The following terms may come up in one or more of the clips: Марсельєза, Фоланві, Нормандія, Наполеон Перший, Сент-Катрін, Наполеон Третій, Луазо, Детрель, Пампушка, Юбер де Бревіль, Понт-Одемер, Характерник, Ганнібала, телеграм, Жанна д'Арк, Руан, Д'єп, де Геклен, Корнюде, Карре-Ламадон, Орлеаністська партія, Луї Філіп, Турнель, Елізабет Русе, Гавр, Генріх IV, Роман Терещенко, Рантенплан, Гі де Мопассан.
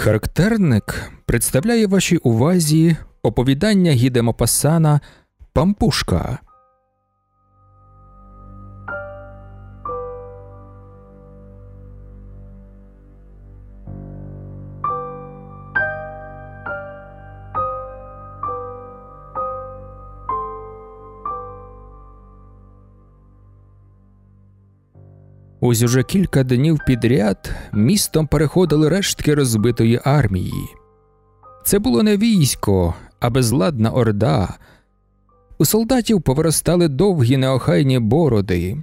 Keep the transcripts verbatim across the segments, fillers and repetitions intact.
Характерник представляє вашій увазі оповідання Гі де Мопассана «Пампушка». Ось уже кілька днів підряд містом переходили рештки розбитої армії. Це було не військо, а безладна орда. У солдатів повиростали довгі неохайні бороди.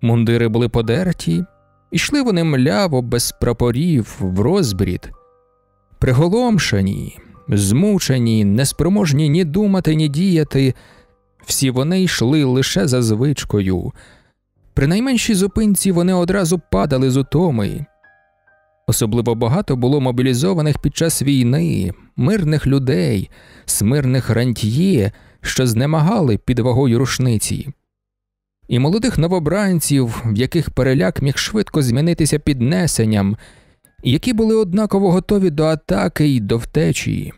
Мундири були подерті, ішли вони мляво, без прапорів, в розбрід. Приголомшені, змучені, неспроможні ні думати, ні діяти, всі вони йшли лише за звичкою. При найменшій зупинці вони одразу падали з утоми. Особливо багато було мобілізованих під час війни, мирних людей, смирних рантьє, що знемагали під вагою рушниці. І молодих новобранців, в яких переляк міг швидко змінитися піднесенням, які були однаково готові до атаки й до втечі.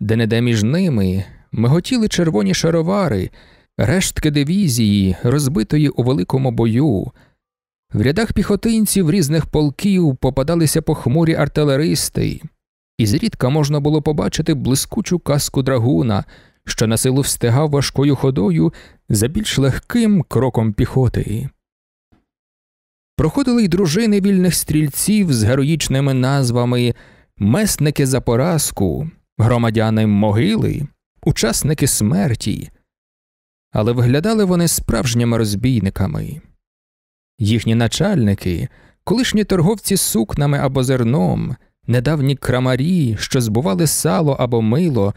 Де-не-де між ними миготіли червоні шаровари, рештки дивізії, розбитої у великому бою. В рядах піхотинців різних полків попадалися похмурі артилеристи, і зрідка можна було побачити блискучу каску драгуна, що на силу встигав важкою ходою за більш легким кроком піхоти. Проходили й дружини вільних стрільців з героїчними назвами «Месники за поразку», «Громадяни могили», «Учасники смерті». Але виглядали вони справжніми розбійниками. Їхні начальники, колишні торговці сукнами або зерном, недавні крамарі, що збували сало або мило,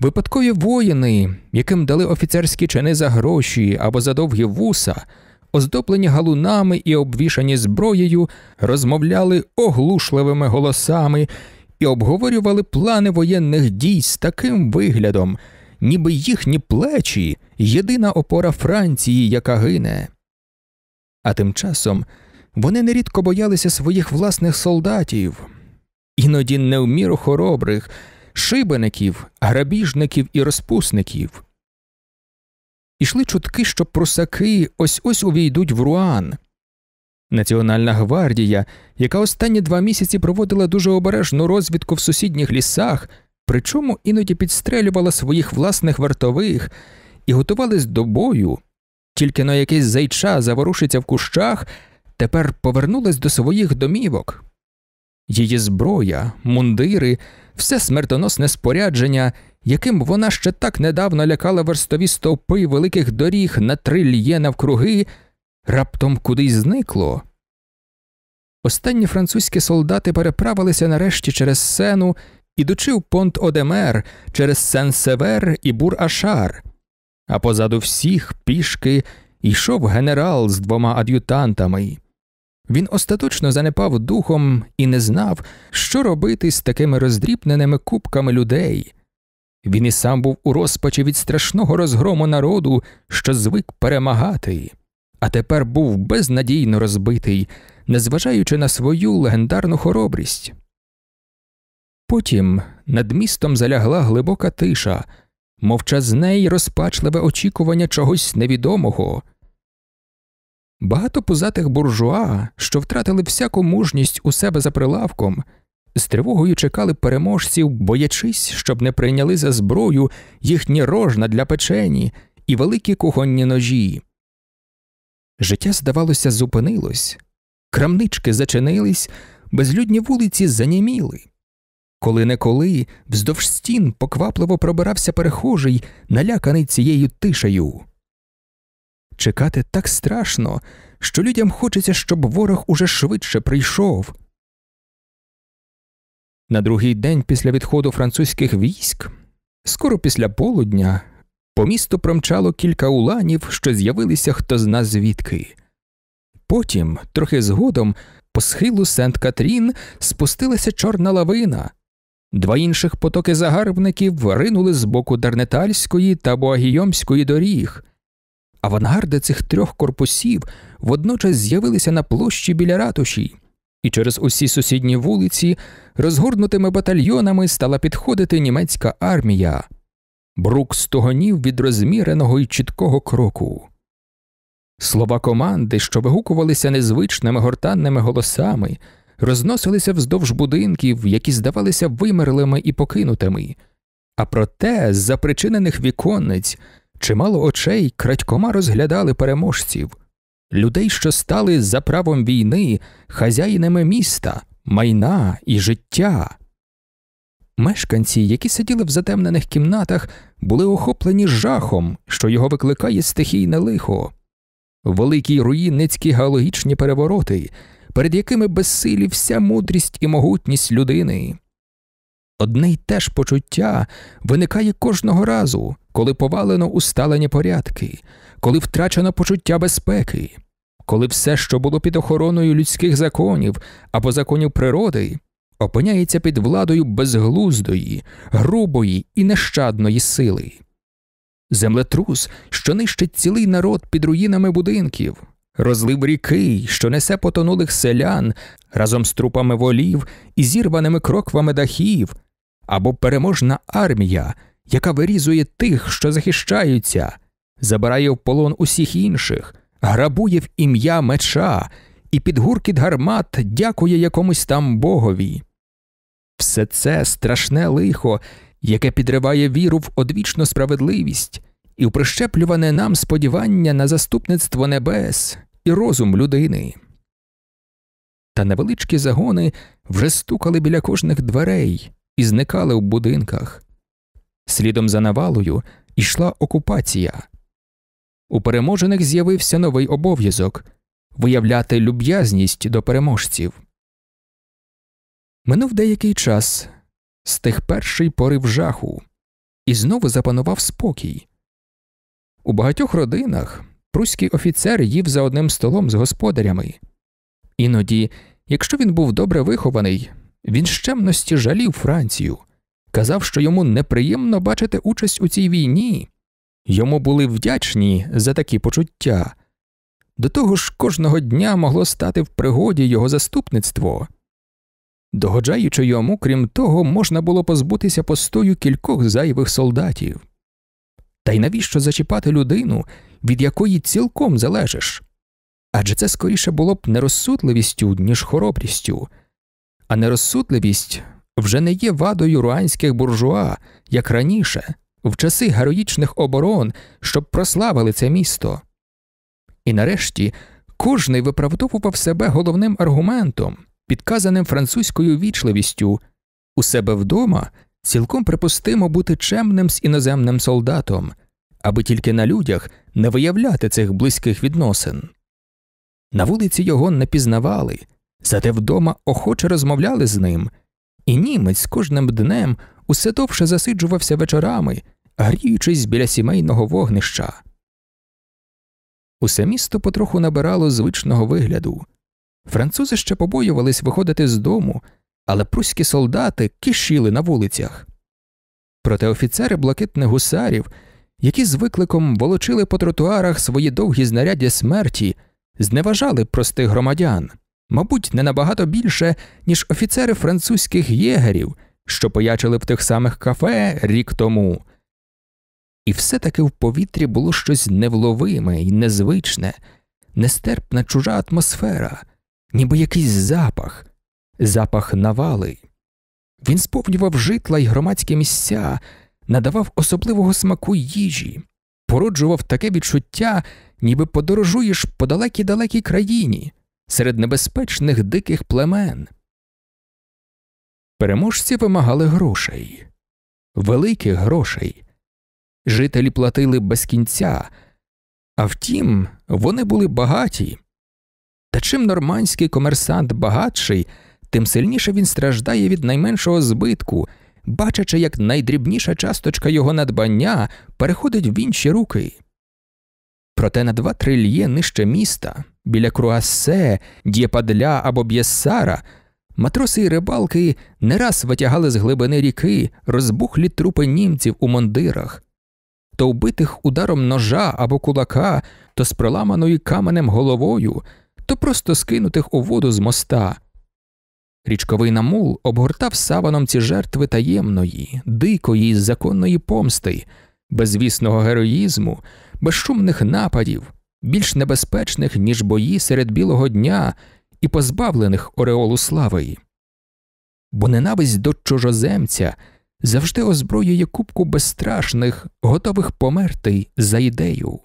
випадкові воїни, яким дали офіцерські чини за гроші або за довгі вуса, оздоблені галунами і обвішані зброєю, розмовляли оглушливими голосами і обговорювали плани воєнних дій з таким виглядом, ніби їхні плечі – єдина опора Франції, яка гине. А тим часом вони нерідко боялися своїх власних солдатів, іноді невміру хоробрих, шибеників, грабіжників і розпусників. Ішли чутки, що прусаки ось-ось увійдуть в Руан. Національна гвардія, яка останні два місяці проводила дуже обережну розвідку в сусідніх лісах, причому іноді підстрелювала своїх власних вартових і готувались до бою, тільки на якийсь зайча заворушиться в кущах, тепер повернулась до своїх домівок. Її зброя, мундири, все смертоносне спорядження, яким вона ще так недавно лякала верстові стовпи великих доріг на три льє навкруги, раптом кудись зникло. Останні французькі солдати переправилися нарешті через Сену, ідучи в Понт-Одемер, через Сен-Север і Бур-Ашар. А позаду всіх, пішки, йшов генерал з двома ад'ютантами. Він остаточно занепав духом і не знав, що робити з такими роздрібненими купками людей. Він і сам був у розпачі від страшного розгрому народу, що звик перемагати, а тепер був безнадійно розбитий, незважаючи на свою легендарну хоробрість. Потім над містом залягла глибока тиша, мовчазне й розпачливе очікування чогось невідомого. Багато пузатих буржуа, що втратили всяку мужність у себе за прилавком, з тривогою чекали переможців, боячись, щоб не прийняли за зброю їхні рожна для печені і великі кухонні ножі. Життя, здавалося, зупинилось. Крамнички зачинились, безлюдні вулиці заніміли. Коли-неколи вздовж стін поквапливо пробирався перехожий, наляканий цією тишею. Чекати так страшно, що людям хочеться, щоб ворог уже швидше прийшов. На другий день після відходу французьких військ, скоро після полудня, по місту промчало кілька уланів, що з'явилися хто зна звідки. Потім, трохи згодом, по схилу Сент-Катрін спустилася чорна лавина. Два інших потоки загарбників ринули з боку Дарнетальської та Буагійомської доріг. Авангарди цих трьох корпусів водночас з'явилися на площі біля ратуші, і через усі сусідні вулиці розгорнутими батальйонами стала підходити німецька армія. Брук стогонів від розміреного і чіткого кроку. Слова команди, що вигукувалися незвичними гортанними голосами, розносилися вздовж будинків, які здавалися вимерлими і покинутими. А проте, з запричинених віконниць, чимало очей крадькома розглядали переможців, людей, що стали за правом війни хазяїнами міста, майна і життя. Мешканці, які сиділи в затемнених кімнатах, були охоплені жахом, що його викликає стихійне лихо. Великі руїнницькі геологічні перевороти, перед якими безсилі вся мудрість і могутність людини. Одне й те ж почуття виникає кожного разу, коли повалено усталені порядки, коли втрачено почуття безпеки, коли все, що було під охороною людських законів або законів природи, опиняється під владою безглуздої, грубої і нещадної сили. Землетрус, що нищить цілий народ під руїнами будинків, розлив ріки, що несе потонулих селян разом з трупами волів і зірваними кроквами дахів, або переможна армія, яка вирізує тих, що захищаються, забирає в полон усіх інших, грабує в ім'я меча і під гуркіт гармат дякує якомусь там богові. Все це страшне лихо, яке підриває віру в одвічну справедливість і в прищеплюване нам сподівання на заступництво небес і розум людини. Та невеличкі загони вже стукали біля кожних дверей і зникали в будинках. Слідом за навалою йшла окупація. У переможених з'явився новий обов'язок – виявляти люб'язність до переможців. Минув деякий час, стих перший порив жаху, і знову запанував спокій. У багатьох родинах пруський офіцер їв за одним столом з господарями. Іноді, якщо він був добре вихований, він з чемності жалів Францію, казав, що йому неприємно бачити участь у цій війні. Йому були вдячні за такі почуття. До того ж, кожного дня могло стати в пригоді його заступництво. Догоджаючи йому, крім того, можна було позбутися постою кількох зайвих солдатів. Та й навіщо зачіпати людину, від якої цілком залежиш? Адже це скоріше було б нерозсудливістю, ніж хоробрістю. А нерозсудливість вже не є вадою руанських буржуа, як раніше, в часи героїчних оборон, щоб прославили це місто. І нарешті, кожний виправдовував себе головним аргументом, підказаним французькою вічливістю: у себе вдома цілком припустимо бути чемним з іноземним солдатом, аби тільки на людях не виявляти цих близьких відносин. На вулиці його не пізнавали, зате вдома охоче розмовляли з ним, і німець кожним днем усе довше засиджувався вечорами, гріючись біля сімейного вогнища. Усе місто потроху набирало звичного вигляду. Французи ще побоювались виходити з дому, але пруські солдати кишіли на вулицях. Проте офіцери блакитних гусарів, які з викликом волочили по тротуарах свої довгі знаряддя смерті, зневажали простих громадян, мабуть, не набагато більше, ніж офіцери французьких єгерів, що поячили в тих самих кафе рік тому. І все-таки в повітрі було щось невловиме і незвичне, нестерпна чужа атмосфера, ніби якийсь запах, запах навали. Він сповнював житла й громадські місця, надавав особливого смаку їжі, породжував таке відчуття, ніби подорожуєш по далекій-далекій країні, серед небезпечних диких племен. Переможці вимагали грошей. Великих грошей. Жителі платили без кінця. А втім, вони були багаті. Та чим нормандський комерсант багатший, тим сильніше він страждає від найменшого збитку, бачачи, як найдрібніша часточка його надбання переходить в інші руки. Проте на два трильє нижче міста, біля Круассе, Д'єпадля або Б'єссара, матроси й рибалки не раз витягали з глибини ріки розбухлі трупи німців у мундирах, то вбитих ударом ножа або кулака, то з проламаною каменем головою, то просто скинутих у воду з моста, Річковий намул обгортав саваном ці жертви таємної, дикої, законної помсти, безвісного героїзму, безшумних нападів, більш небезпечних, ніж бої серед білого дня і позбавлених ореолу слави. Бо ненависть до чужоземця завжди озброює купку безстрашних, готових померти за ідею.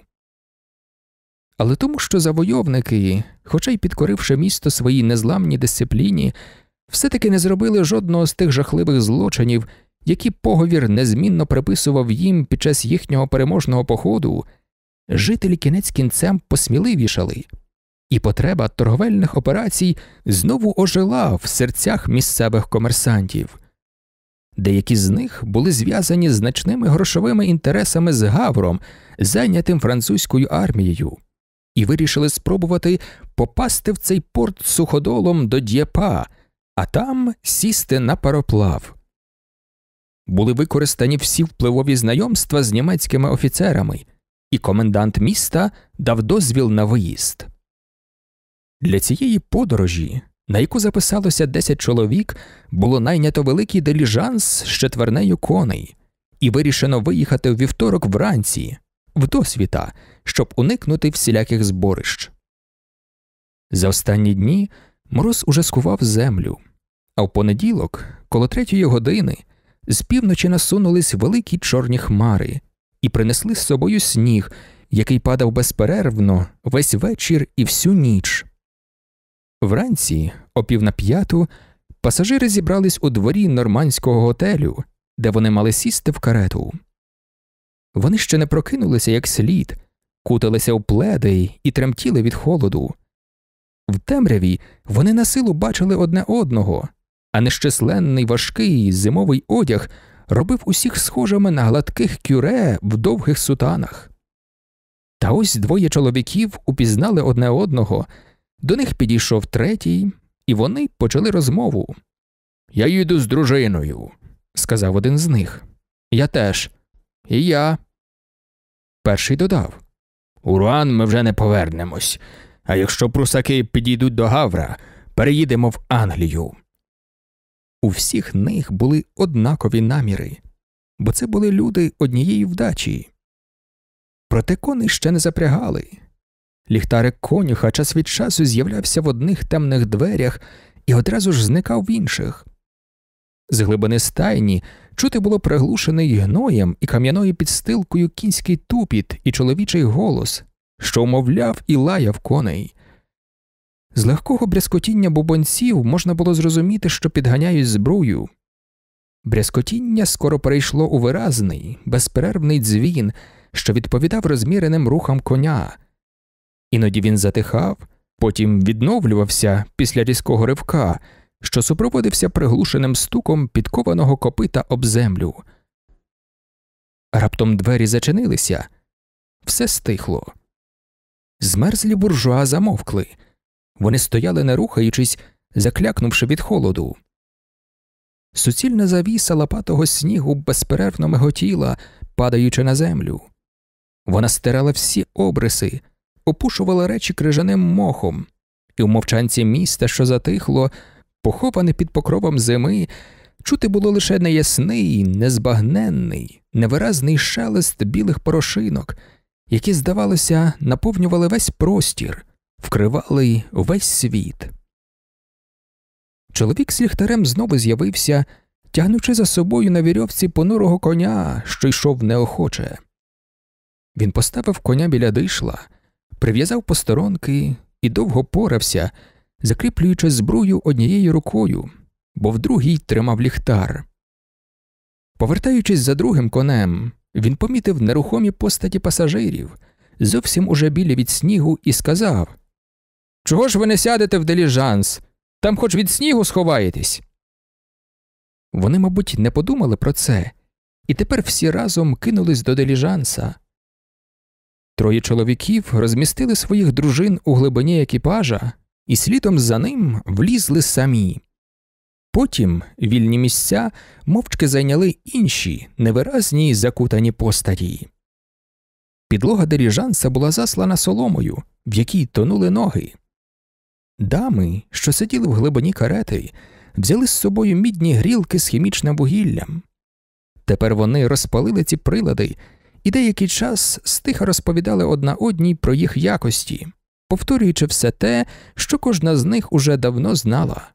Але тому, що завойовники, хоча й підкоривши місто своїй незламній дисципліні, все-таки не зробили жодного з тих жахливих злочинів, які поговір незмінно приписував їм під час їхнього переможного походу, жителі кінець кінцем посміливішали, і потреба торговельних операцій знову ожила в серцях місцевих комерсантів. Деякі з них були зв'язані значними грошовими інтересами з Гавром, зайнятим французькою армією, і вирішили спробувати попасти в цей порт суходолом до Д'єпа, а там сісти на пароплав. Були використані всі впливові знайомства з німецькими офіцерами, і комендант міста дав дозвіл на виїзд. Для цієї подорожі, на яку записалося десять чоловік, було найнято великий диліжанс з четвернею коней, і вирішено виїхати у вівторок вранці, вдосвіта, щоб уникнути всіляких зборищ. За останні дні мороз уже скував землю, а в понеділок, коло третьої години, з півночі насунулись великі чорні хмари і принесли з собою сніг, який падав безперервно весь вечір і всю ніч. Вранці, о пів на п'яту, пасажири зібрались у дворі нормандського готелю, де вони мали сісти в карету. Вони ще не прокинулися як слід, куталися у пледи і тремтіли від холоду. В темряві вони насилу бачили одне одного, а нещисленний важкий зимовий одяг робив усіх схожими на гладких кюре в довгих сутанах. Та ось двоє чоловіків упізнали одне одного, до них підійшов третій, і вони почали розмову. «Я їду з дружиною», – сказав один з них. «Я теж». «І я». Перший додав. «У Руан ми вже не повернемось, а якщо прусаки підійдуть до Гавра, переїдемо в Англію». У всіх них були однакові наміри, бо це були люди однієї вдачі. Проте кони ще не запрягали. Ліхтарик конюха час від часу з'являвся в одних темних дверях і одразу ж зникав в інших. З глибини стайні чути було приглушений гноєм і кам'яною підстилкою кінський тупіт і чоловічий голос, що умовляв і лаяв коней. З легкого брязкотіння бубонців можна було зрозуміти, що підганяють зброю. Брязкотіння скоро перейшло у виразний, безперервний дзвін, що відповідав розміреним рухам коня. Іноді він затихав, потім відновлювався після різкого ривка, що супроводився приглушеним стуком підкованого копита об землю. Раптом двері зачинилися. Все стихло. Змерзлі буржуа замовкли. Вони стояли, не рухаючись, заклякнувши від холоду. Суцільна завіса лопатого снігу безперервно миготіла, падаючи на землю. Вона стирала всі обриси, опушувала речі крижаним мохом, і в мовчанці міста, що затихло, поховане під покровом зими, чути було лише неясний, незбагненний, невиразний шелест білих порошинок, які, здавалося, наповнювали весь простір, вкривали весь світ. Чоловік з ліхтарем знову з'явився, тягнучи за собою на вірьовці понурого коня, що йшов неохоче. Він поставив коня біля дишла, прив'язав посторонки і довго порався, закріплюючи збрую однією рукою, бо в другій тримав ліхтар. Повертаючись за другим конем, він помітив нерухомі постаті пасажирів, зовсім уже білі від снігу, і сказав: «Чого ж ви не сядете в диліжанс? Там хоч від снігу сховаєтесь». Вони, мабуть, не подумали про це, і тепер всі разом кинулись до диліжанса. Троє чоловіків розмістили своїх дружин у глибині екіпажа, і слідом за ним влізли самі. Потім вільні місця мовчки зайняли інші невиразні закутані постаті. Підлога диліжанса була заслана соломою, в якій тонули ноги. Дами, що сиділи в глибині карети, взяли з собою мідні грілки з хімічним вугіллям. Тепер вони розпалили ці прилади і деякий час стиха розповідали одна одній про їх якості, повторюючи все те, що кожна з них уже давно знала.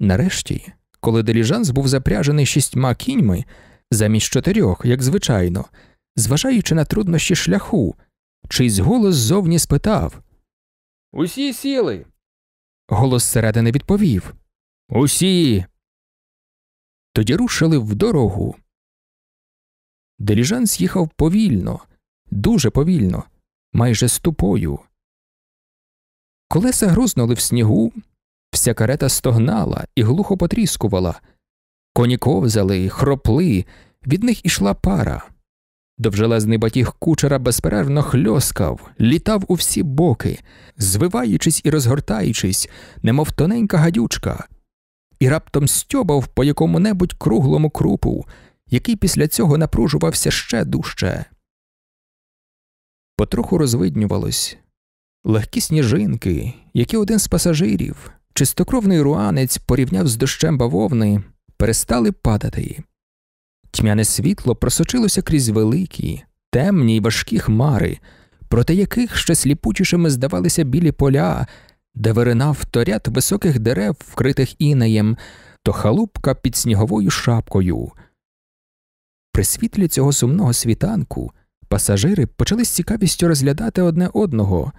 Нарешті, коли диліжанс був запряжений шістьма кіньми, замість чотирьох, як звичайно, зважаючи на труднощі шляху, чийсь голос ззовні спитав: «Усі сіли?» Голос зсередини відповів: «Усі!» Тоді рушили в дорогу. Диліжанс їхав повільно, дуже повільно, майже ступою. Колеса грузнули в снігу, вся карета стогнала і глухо потріскувала. Коні ковзали, хропли, від них ішла пара. Довжелезний батіг кучера безперервно хльоскав, літав у всі боки, звиваючись і розгортаючись, немов тоненька гадючка, і раптом стьобав по якому-небудь круглому крупу, який після цього напружувався ще дужче. Потроху розвиднювалось. Легкі сніжинки, які один з пасажирів, чистокровний руанець, порівняв з дощем бавовни, перестали падати. Тьмяне світло просочилося крізь великі, темні й важкі хмари, проти яких ще сліпучішими здавалися білі поля, де виринав то ряд високих дерев, вкритих інеєм, то халупка під сніговою шапкою. При світлі цього сумного світанку пасажири почали з цікавістю розглядати одне одного.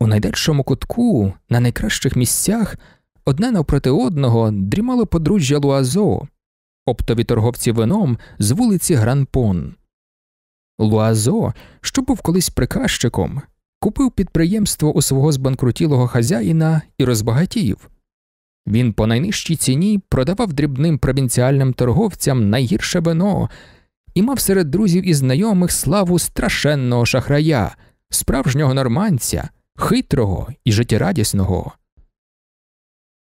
У найдальшому кутку, на найкращих місцях, одне навпроти одного дрімало подружжя Луазо, оптові торговці вином з вулиці Гранпон. Луазо, що був колись приказчиком, купив підприємство у свого збанкрутілого хазяїна і розбагатів. Він по найнижчій ціні продавав дрібним провінціальним торговцям найгірше вино і мав серед друзів і знайомих славу страшенного шахрая, справжнього нормандця, хитрого і життєрадісного.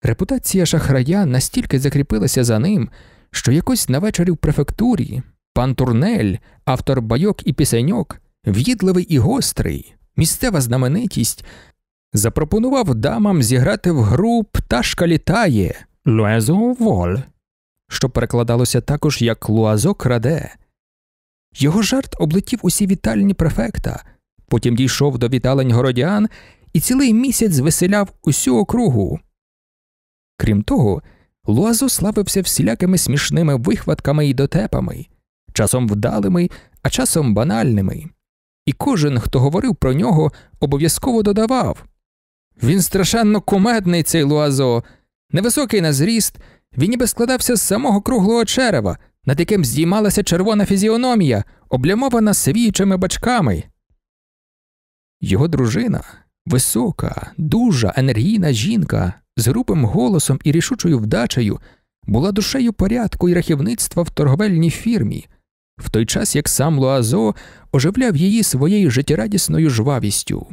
Репутація шахрая настільки закріпилася за ним, що якось на вечорі в префектурі пан Турнель, автор байок і пісеньок, в'їдливий і гострий, місцева знаменитість, запропонував дамам зіграти в гру «Пташка літає» «Луазо воль», що перекладалося також як «Луазо краде». Його жарт облетів усі вітальні префекта, потім дійшов до віталень городян і цілий місяць веселяв усю округу. Крім того, Луазо славився всілякими смішними вихватками і дотепами, часом вдалими, а часом банальними. І кожен, хто говорив про нього, обов'язково додавав: «Він страшенно кумедний, цей Луазо! Невисокий на зріст, він ніби складався з самого круглого черева, над яким здіймалася червона фізіономія, облямована свіючими бачками». Його дружина, висока, дужа, енергійна жінка, з грубим голосом і рішучою вдачею, була душею порядку і рахівництва в торговельній фірмі, в той час як сам Луазо оживляв її своєю життєрадісною жвавістю.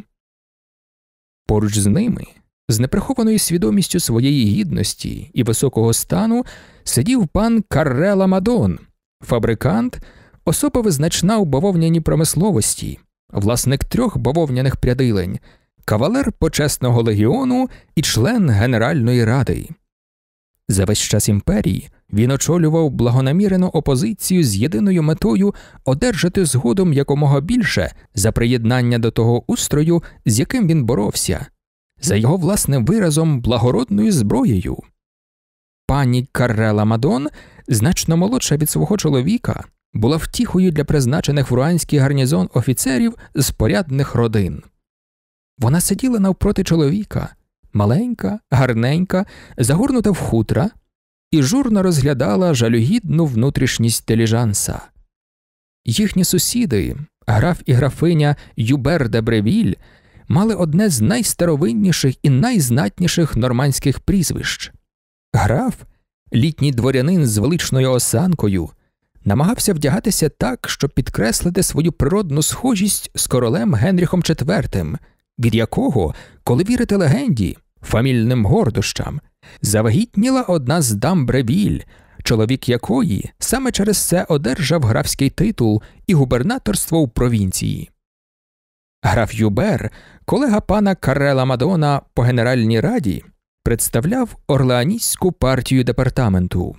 Поруч з ними, з неприхованою свідомістю своєї гідності і високого стану, сидів пан Карре-Ламадон, фабрикант, особа визначна у бавовняній промисловості, власник трьох бавовняних прядилень, кавалер почесного легіону і член Генеральної ради. За весь час імперії він очолював благонамірену опозицію з єдиною метою одержати згодом якомога більше за приєднання до того устрою, з яким він боровся, за його власним виразом благородною зброєю. Пані Карре-Ламадон, значно молодша від свого чоловіка, була втіхою для призначених в руанський гарнізон офіцерів з порядних родин. Вона сиділа навпроти чоловіка, маленька, гарненька, загорнута в хутра, і журно розглядала жалюгідну внутрішність диліжанса. Їхні сусіди, граф і графиня Юбер де Бревіль, мали одне з найстаровинніших і найзнатніших нормандських прізвищ. Граф, літній дворянин з величною осанкою, намагався вдягатися так, щоб підкреслити свою природну схожість з королем Генріхом четвертим, від якого, коли вірити легенді, фамільним гордощам, завагітніла одна з дам Бревіль, чоловік якої саме через це одержав графський титул і губернаторство у провінції. Граф Юбер, колега пана Карре-Ламадона по Генеральній раді, представляв Орлеаністську партію департаменту.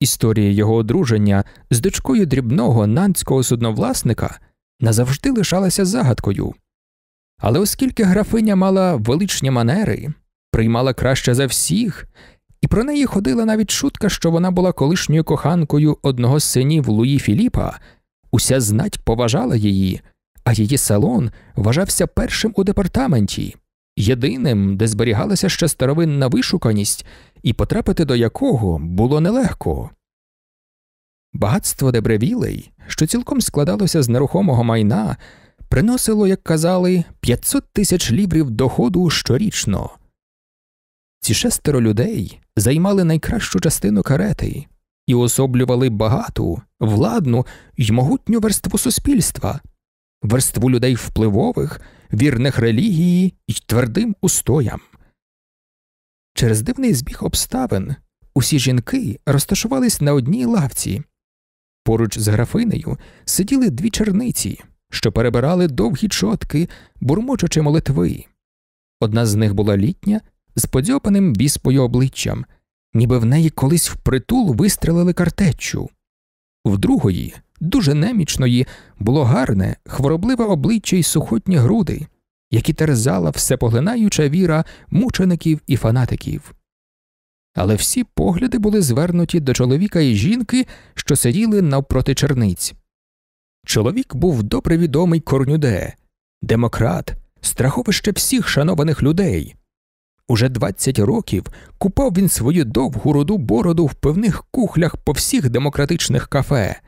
Історія його одруження з дочкою дрібного нанського судновласника назавжди лишалася загадкою. Але оскільки графиня мала величні манери, приймала краще за всіх, і про неї ходила навіть шутка, що вона була колишньою коханкою одного з синів Луї Філіпа, уся знать поважала її, а її салон вважався першим у департаменті, єдиним, де зберігалася ще старовинна вишуканість, і потрапити до якого було нелегко. Багатство де Бревілей, що цілком складалося з нерухомого майна, приносило, як казали, п'ятсот тисяч ліврів доходу щорічно. Ці шестеро людей займали найкращу частину карети і уособлювали багату, владну й могутню верству суспільства, верству людей впливових, вірних релігії й твердим устоям. Через дивний збіг обставин усі жінки розташувались на одній лавці. Поруч з графинею сиділи дві черниці, що перебирали довгі чотки, бурмочучи молитви. Одна з них була літня, з подзьопаним віспою обличчям, ніби в неї колись впритул вистрелили картеччю. В другої, дуже немічної, було гарне, хворобливе обличчя й сухотні груди, які терзала всепоглинаюча віра мучеників і фанатиків. Але всі погляди були звернуті до чоловіка і жінки, що сиділи навпроти черниць. Чоловік був добре відомий Корнюде, демократ, страховище всіх шанованих людей. Уже двадцять років купав він свою довгу руду бороду в пивних кухлях по всіх демократичних кафе.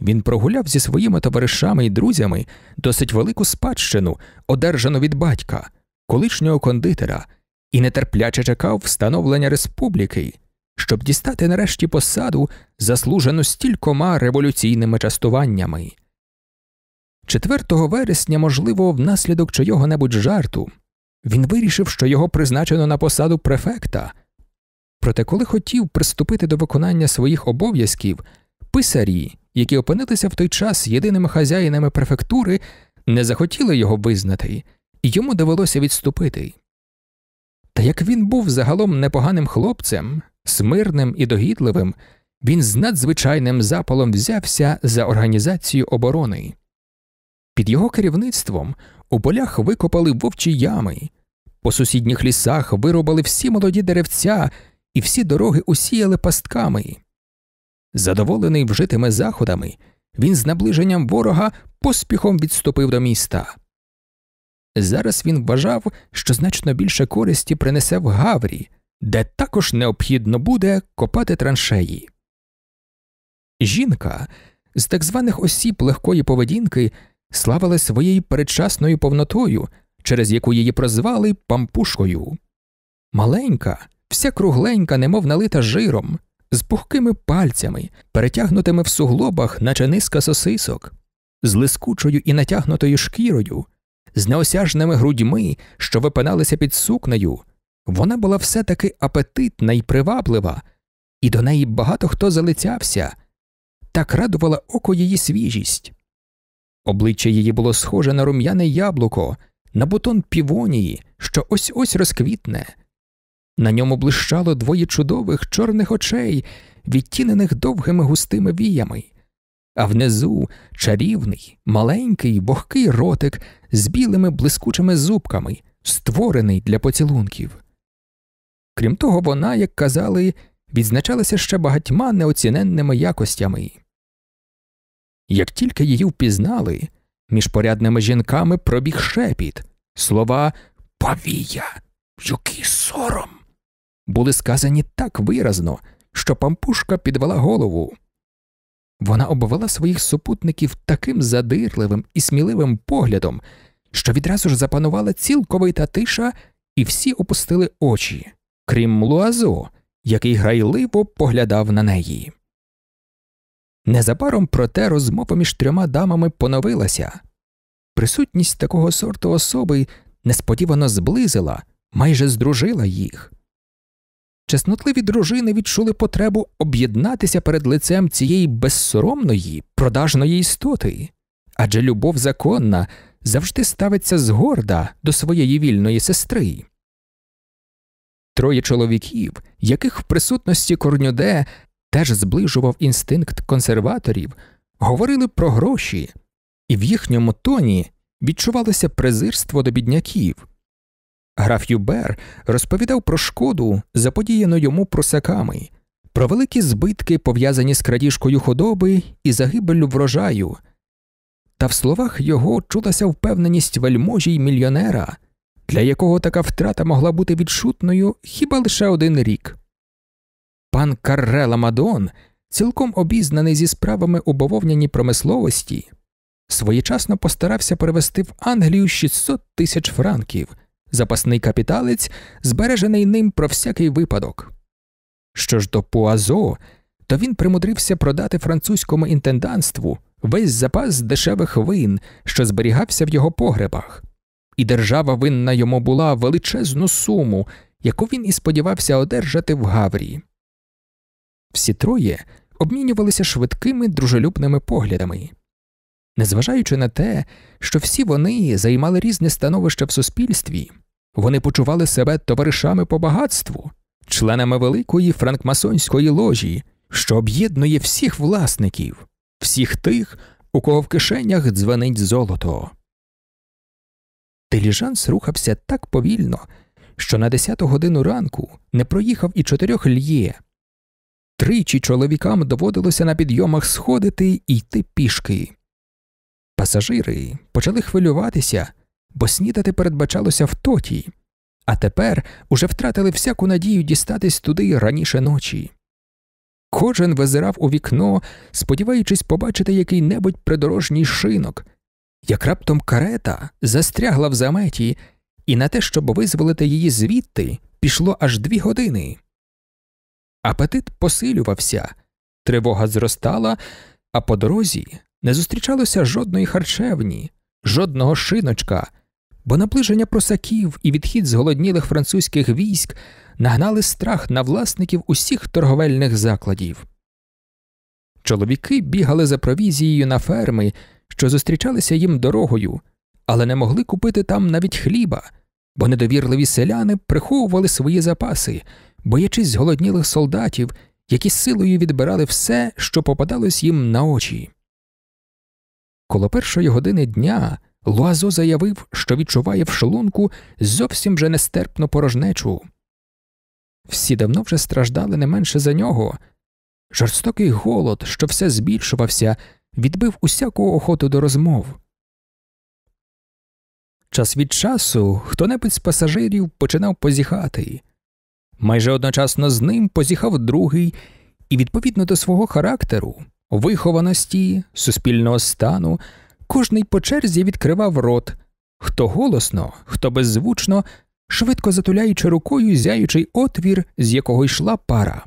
Він прогуляв зі своїми товаришами і друзями досить велику спадщину, одержану від батька, колишнього кондитера, і нетерпляче чекав встановлення республіки, щоб дістати нарешті посаду, заслужену стількома революційними частуваннями. четвертого вересня, можливо, внаслідок чого-небудь жарту, він вирішив, що його призначено на посаду префекта. Проте коли хотів приступити до виконання своїх обов'язків, писарі, які опинилися в той час єдиними хазяїнами префектури, не захотіли його визнати, і йому довелося відступити. Та як він був загалом непоганим хлопцем, смирним і догідливим, він з надзвичайним запалом взявся за організацію оборони. Під його керівництвом у полях викопали вовчі ями, по сусідніх лісах вирубали всі молоді деревця і всі дороги усіяли пастками. Задоволений вжитими заходами, він з наближенням ворога поспіхом відступив до міста. Зараз він вважав, що значно більше користі принесе в Гаврі, де також необхідно буде копати траншеї. Жінка з так званих осіб легкої поведінки славилась своєю передчасною повнотою, через яку її прозвали Пампушкою. Маленька, вся кругленька, немов налита жиром, з пухкими пальцями, перетягнутими в суглобах, наче низка сосисок, з лискучою і натягнутою шкірою, з неосяжними грудьми, що випиналися під сукнею, вона була все-таки апетитна і приваблива, і до неї багато хто залицявся. Так радувала око її свіжість. Обличчя її було схоже на рум'яне яблуко, на бутон півонії, що ось-ось розквітне. На ньому блищало двоє чудових чорних очей, відтінених довгими густими віями. А внизу чарівний, маленький, вогкий ротик з білими блискучими зубками, створений для поцілунків. Крім того, вона, як казали, відзначалася ще багатьма неоціненними якостями. Як тільки її впізнали, між порядними жінками пробіг шепіт. Слова «Павія! Який сором!» були сказані так виразно, що Пампушка підвела голову. Вона обвела своїх супутників таким задирливим і сміливим поглядом, що відразу ж запанувала цілковита тиша, і всі опустили очі, крім Луазо, який грайливо поглядав на неї. Незабаром проте розмова між трьома дамами поновилася. Присутність такого сорту особи несподівано зблизила, майже здружила їх. Чеснотливі дружини відчули потребу об'єднатися перед лицем цієї безсоромної, продажної істоти, адже любов законна завжди ставиться згорда до своєї вільної сестри. троє чоловіків, яких в присутності Корнюде теж зближував інстинкт консерваторів, говорили про гроші, і в їхньому тоні відчувалося презирство до бідняків. Граф Юбер розповідав про шкоду, заподіяну йому прусаками, про великі збитки, пов'язані з крадіжкою худоби і загибеллю врожаю. Та в словах його чулася впевненість вельможі й мільйонера, для якого така втрата могла бути відчутною хіба лише один рік. Пан Карре-Ламадон, цілком обізнаний зі справами у бавовняній промисловості, своєчасно постарався перевести в Англію шістсот тисяч франків, запасний капіталець, збережений ним про всякий випадок. Що ж до Пуазо, то він примудрився продати французькому інтенданству весь запас дешевих вин, що зберігався в його погребах. І держава винна йому була величезну суму, яку він і сподівався одержати в Гаврі. Всі троє обмінювалися швидкими, дружелюбними поглядами. Незважаючи на те, що всі вони займали різне становище в суспільстві, вони почували себе товаришами по багатству, членами великої франкмасонської ложі, що об'єднує всіх власників, всіх тих, у кого в кишенях дзвенить золото. Диліжанс рухався так повільно, що на десяту годину ранку не проїхав і чотирьох льє. Тричі чоловікам доводилося на підйомах сходити і йти пішки. Пасажири почали хвилюватися, бо снідати передбачалося в Тоті, а тепер уже втратили всяку надію дістатись туди раніше ночі. Кожен визирав у вікно, сподіваючись побачити який-небудь придорожній шинок, як раптом карета застрягла в заметі, і на те, щоб визволити її звідти, пішло аж дві години. Апетит посилювався, тривога зростала, а по дорозі не зустрічалося жодної харчевні, жодного шиночка, бо наближення прусаків і відхід зголоднілих французьких військ нагнали страх на власників усіх торговельних закладів. Чоловіки бігали за провізією на ферми, що зустрічалися їм дорогою, але не могли купити там навіть хліба, бо недовірливі селяни приховували свої запаси, боячись зголоднілих солдатів, які силою відбирали все, що попадалось їм на очі. Коло першої години дня Луазо заявив, що відчуває в шлунку зовсім вже нестерпну порожнечу. Всі давно вже страждали не менше за нього. Жорстокий голод, що все збільшувався, відбив усяку охоту до розмов. Час від часу хто-небудь з пасажирів починав позіхати. Майже одночасно з ним позіхав другий, і відповідно до свого характеру, вихованості, суспільного стану, кожний по черзі відкривав рот, хто голосно, хто беззвучно, швидко затуляючи рукою зяючий отвір, з якого йшла пара.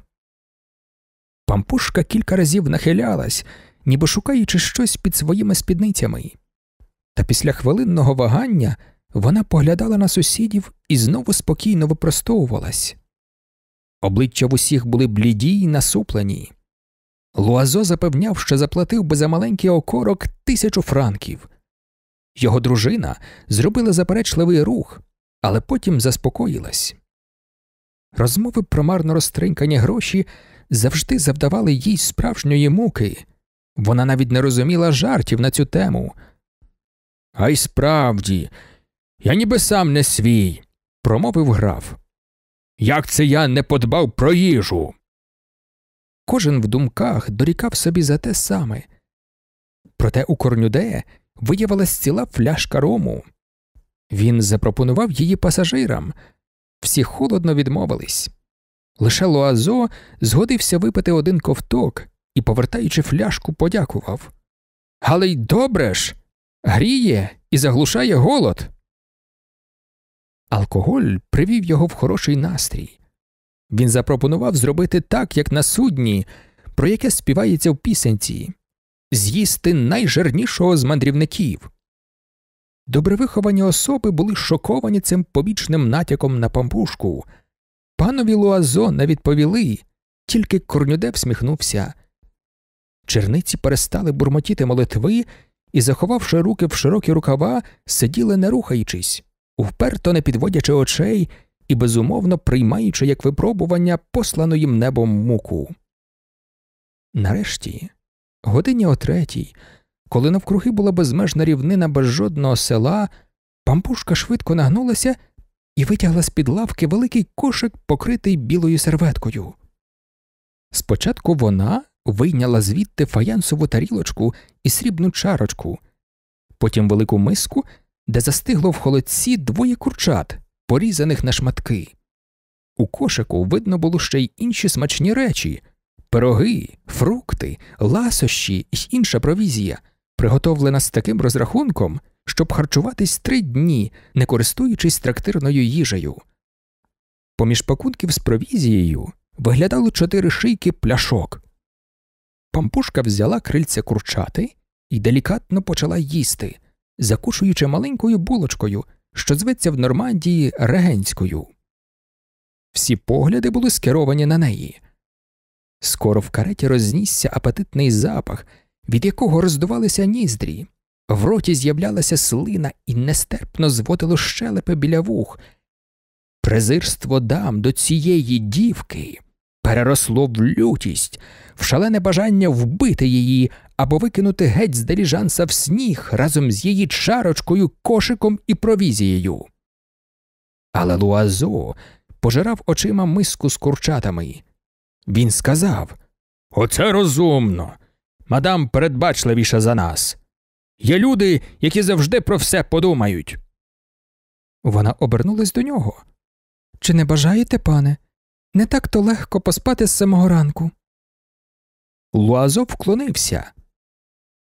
Пампушка кілька разів нахилялась, ніби шукаючи щось під своїми спідницями. Та після хвилинного вагання вона поглядала на сусідів і знову спокійно випростовувалась. Обличчя в усіх були бліді й насуплені. Луазо запевняв, що заплатив би за маленький окорок тисячу франків. Його дружина зробила заперечливий рух, але потім заспокоїлась. Розмови про марно розтринькані гроші завжди завдавали їй справжньої муки. Вона навіть не розуміла жартів на цю тему. «А й справді, я ніби сам не свій», – промовив граф. «Як це я не подбав про їжу?» Кожен в думках дорікав собі за те саме. Проте у Корнюде виявилась ціла фляшка рому. Він запропонував її пасажирам. Всі холодно відмовились. Лише Луазо згодився випити один ковток і, повертаючи фляшку, подякував. «Але й добре ж! Гріє і заглушає голод!» Алкоголь привів його в хороший настрій. Він запропонував зробити так, як на судні, про яке співається в пісенці – з'їсти найжирнішого з мандрівників. Добревиховані особи були шоковані цим побічним натяком на Пампушку. Панові Луазо не відповіли, тільки Корнюде всміхнувся. Черниці перестали бурмотіти молитви і, заховавши руки в широкі рукава, сиділи не рухаючись, вперто не підводячи очей, і, безумовно, приймаючи як випробування послану їм небом муку. Нарешті, годині о третій, коли навкруги була безмежна рівнина без жодного села, Пампушка швидко нагнулася і витягла з-під лавки великий кошик, покритий білою серветкою. Спочатку вона вийняла звідти фаянсову тарілочку і срібну чарочку, потім велику миску, де застигло в холодці двоє курчат, порізаних на шматки. У кошику видно було ще й інші смачні речі – пироги, фрукти, ласощі і інша провізія, приготовлена з таким розрахунком, щоб харчуватись три дні, не користуючись трактирною їжею. Поміж пакунків з провізією виглядало чотири шийки пляшок. Пампушка взяла крильця курчати і делікатно почала їсти, закушуючи маленькою булочкою, що зветься в Нормандії регенською. Всі погляди були скеровані на неї. Скоро в кареті рознісся апетитний запах, від якого роздувалися ніздрі, в роті з'являлася слина і нестерпно зводило щелепи біля вух. Презирство дам до цієї дівки переросло в лютість, в шалене бажання вбити її або викинути геть з диліжанса в сніг разом з її чарочкою, кошиком і провізією. Але Луазо пожирав очима миску з курчатами. Він сказав: «Оце розумно! Мадам передбачливіша за нас! Є люди, які завжди про все подумають!» Вона обернулась до нього. «Чи не бажаєте, пане? Не так-то легко поспати з самого ранку». Луазо вклонився.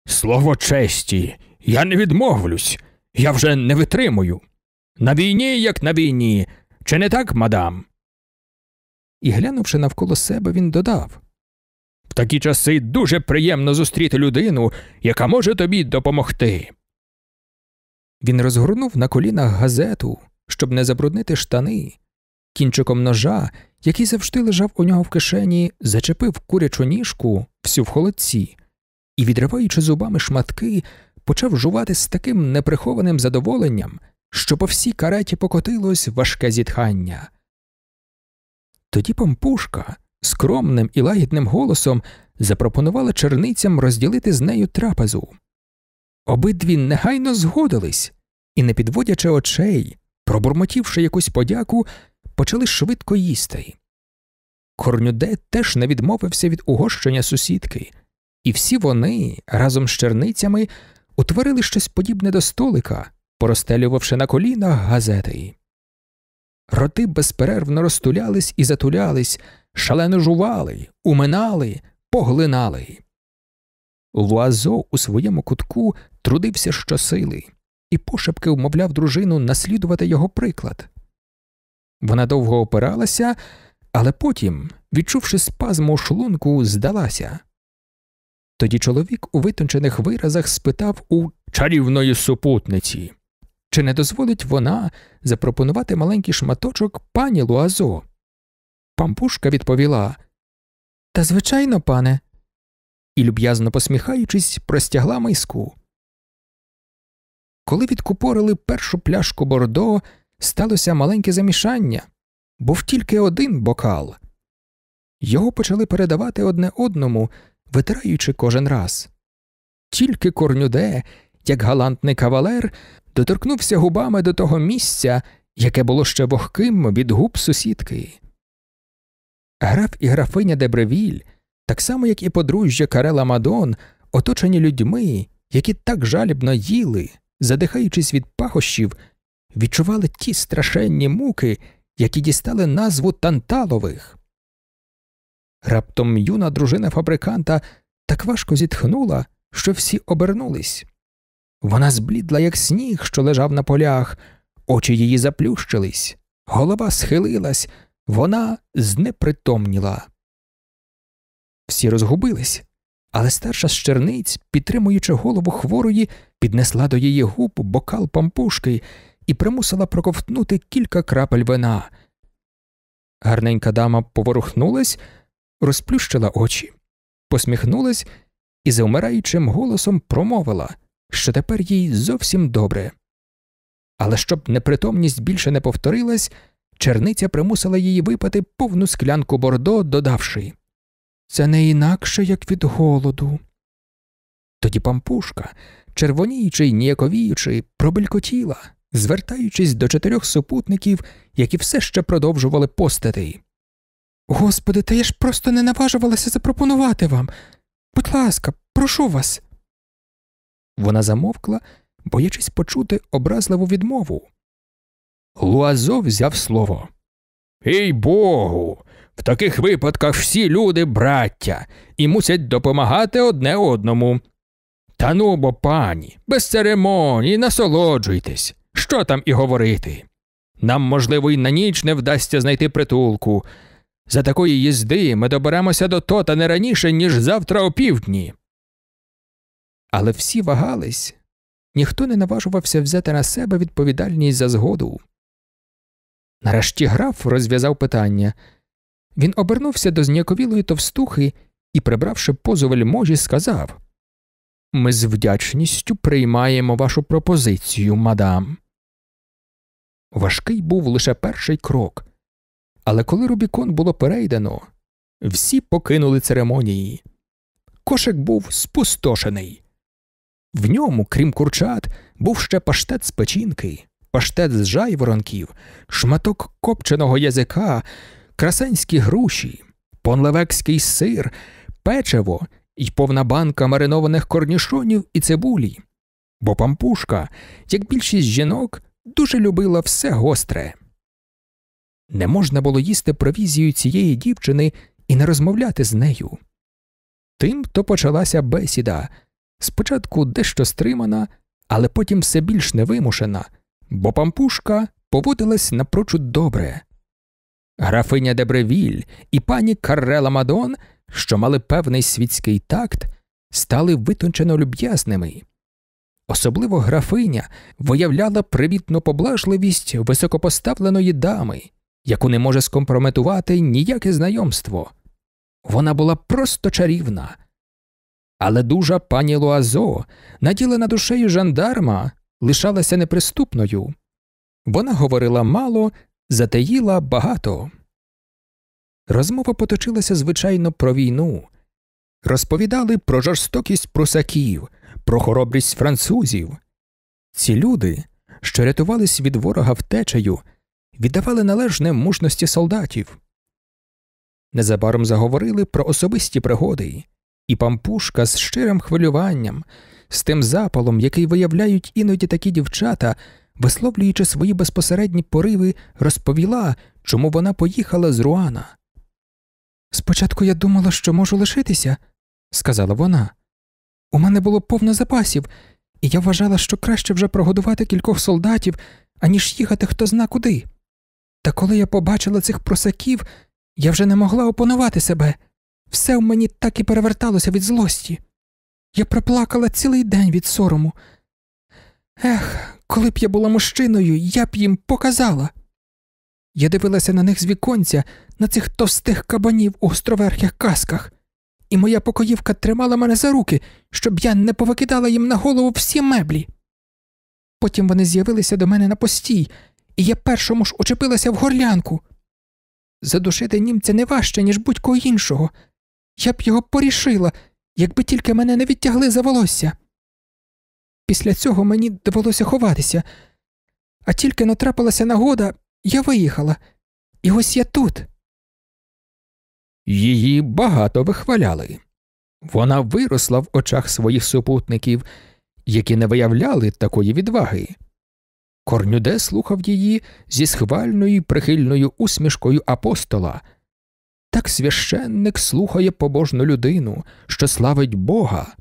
«Слово честі, я не відмовлюсь, я вже не витримую. На війні, як на війні, чи не так, мадам?» І глянувши навколо себе, він додав: «В такі часи дуже приємно зустріти людину, яка може тобі допомогти». Він розгорнув на колінах газету, щоб не забруднити штани. Кінчиком ножа, який завжди лежав у нього в кишені, зачепив курячу ніжку всю в холодці і, відриваючи зубами шматки, почав жувати з таким неприхованим задоволенням, що по всій кареті покотилось важке зітхання. Тоді Пампушка скромним і лагідним голосом запропонувала черницям розділити з нею трапезу. Обидві негайно згодились і, не підводячи очей, пробурмотівши якусь подяку, почали швидко їсти. Корнюде теж не відмовився від угощення сусідки, і всі вони, разом з черницями, утворили щось подібне до столика, порозстелювавши на колінах газети. Роти безперервно розтулялись і затулялись, шалено жували, уминали, поглинали. Луазо у своєму кутку трудився щосили і пошепки вмовляв дружину наслідувати його приклад. Вона довго опиралася, але потім, відчувши спазм у шлунку, здалася. Тоді чоловік у витончених виразах спитав у «чарівної супутниці», чи не дозволить вона запропонувати маленький шматочок пані Луазо. Пампушка відповіла: «Та звичайно, пане», і, люб'язно посміхаючись, простягла миску. Коли відкупорили першу пляшку бордо, сталося маленьке замішання, був тільки один бокал. Його почали передавати одне одному, витираючи кожен раз. Тільки Корнюде, як галантний кавалер, доторкнувся губами до того місця, яке було ще вогким від губ сусідки. Граф і графиня де Бревіль, так само як і подружжя Карре-Ламадон, оточені людьми, які так жалібно їли, задихаючись від пахощів, відчували ті страшенні муки, які дістали назву танталових. Раптом юна дружина фабриканта так важко зітхнула, що всі обернулись. Вона зблідла, як сніг, що лежав на полях, очі її заплющились, голова схилилась, вона знепритомніла. Всі розгубились, але старша з черниць, підтримуючи голову хворої, піднесла до її губ бокал Пампушки і примусила проковтнути кілька крапель вина. Гарненька дама поворухнулась, розплющила очі, посміхнулась і завмираючим голосом промовила, що тепер їй зовсім добре. Але щоб непритомність більше не повторилась, черниця примусила її випити повну склянку бордо, додавши: «Це не інакше, як від голоду». Тоді Пампушка, червоніючи й ніяковіючи, пробелькотіла, звертаючись до чотирьох супутників, які все ще продовжували постити. «Господи, та я ж просто не наважувалася запропонувати вам. Будь ласка, прошу вас». Вона замовкла, боячись почути образливу відмову. Луазо взяв слово. «Ей Богу! В таких випадках всі люди браття і мусять допомагати одне одному. Та ну бо, пані, без церемоній, насолоджуйтесь, що там і говорити. Нам, можливо, й на ніч не вдасться знайти притулку. За такої їзди ми доберемося до Тота не раніше, ніж завтра опівдні». Але всі вагались, ніхто не наважувався взяти на себе відповідальність за згоду. Нарешті граф розв'язав питання. Він обернувся до зніяковілої товстухи і, прибравши позу вельможі, сказав: «Ми з вдячністю приймаємо вашу пропозицію, мадам». Важкий був лише перший крок, але коли Рубікон було перейдено, всі покинули церемонії. Кошик був спустошений. В ньому, крім курчат, був ще паштет з печінки, паштет з жайворонків, шматок копченого язика, красенські груші, понлевекський сир, печиво і повна банка маринованих корнішонів і цибулі. Бо Пампушка, як більшість жінок, дуже любила все гостре. Не можна було їсти провізію цієї дівчини і не розмовляти з нею. Тим то почалася бесіда, спочатку дещо стримана, але потім все більш невимушена, бо Пампушка поводилась напрочуд добре. Графиня де Бревіль і пані Карре-Ламадон, що мали певний світський такт, стали витончено люб'язними. Особливо графиня виявляла привітну поблажливість високопоставленої дами, яку не може скомпрометувати ніяке знайомство. Вона була просто чарівна. Але дужа пані Луазо, наділена душею жандарма, лишалася неприступною. Вона говорила мало, затаїла багато. Розмова поточилася, звичайно, про війну. Розповідали про жорстокість прусаків, про хоробрість французів. Ці люди, що рятувались від ворога втечею, віддавали належне мужності солдатів. Незабаром заговорили про особисті пригоди, і Пампушка з щирим хвилюванням, з тим запалом, який виявляють іноді такі дівчата, висловлюючи свої безпосередні пориви, розповіла, чому вона поїхала з Руана. «Спочатку я думала, що можу лишитися», – сказала вона. «У мене було повно запасів, і я вважала, що краще вже прогодувати кількох солдатів, аніж їхати хто зна куди. Та коли я побачила цих просаків, я вже не могла опанувати себе. Все в мені так і переверталося від злості. Я проплакала цілий день від сорому. Ех, коли б я була мужчиною, я б їм показала. Я дивилася на них з віконця, на цих товстих кабанів у гостроверхих касках. І моя покоївка тримала мене за руки, щоб я не повикидала їм на голову всі меблі. Потім вони з'явилися до мене на постій, і я першому ж учепилася в горлянку. Задушити німця не важче, ніж будь-кого іншого. Я б його порішила, якби тільки мене не відтягли за волосся. Після цього мені довелося ховатися. А тільки натрапилася нагода, я виїхала. І ось я тут». Її багато вихваляли. Вона виросла в очах своїх супутників, які не виявляли такої відваги. Корнюде слухав її зі схвальною й прихильною усмішкою апостола. Так священник слухає побожну людину, що славить Бога,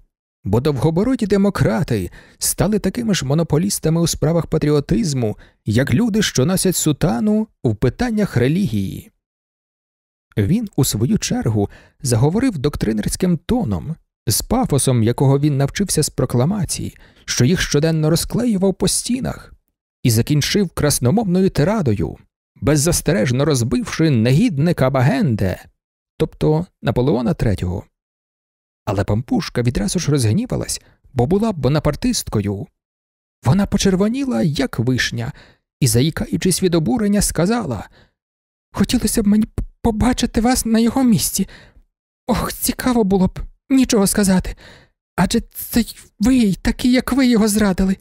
бо довгобороді демократи стали такими ж монополістами у справах патріотизму, як люди, що носять сутану у питаннях релігії. Він, у свою чергу, заговорив доктринерським тоном, з пафосом, якого він навчився з прокламацій, що їх щоденно розклеював по стінах, і закінчив красномовною тирадою, беззастережно розбивши негідника Багенде, тобто Наполеона Третього. Але Пампушка відразу ж розгнівалась, бо була бонапартисткою. Вона почервоніла, як вишня, і, заїкаючись від обурення, сказала: Хотілося б мені побачити вас на його місці. Ох, цікаво було б, нічого сказати. Адже це ви, такі, як ви, його зрадили.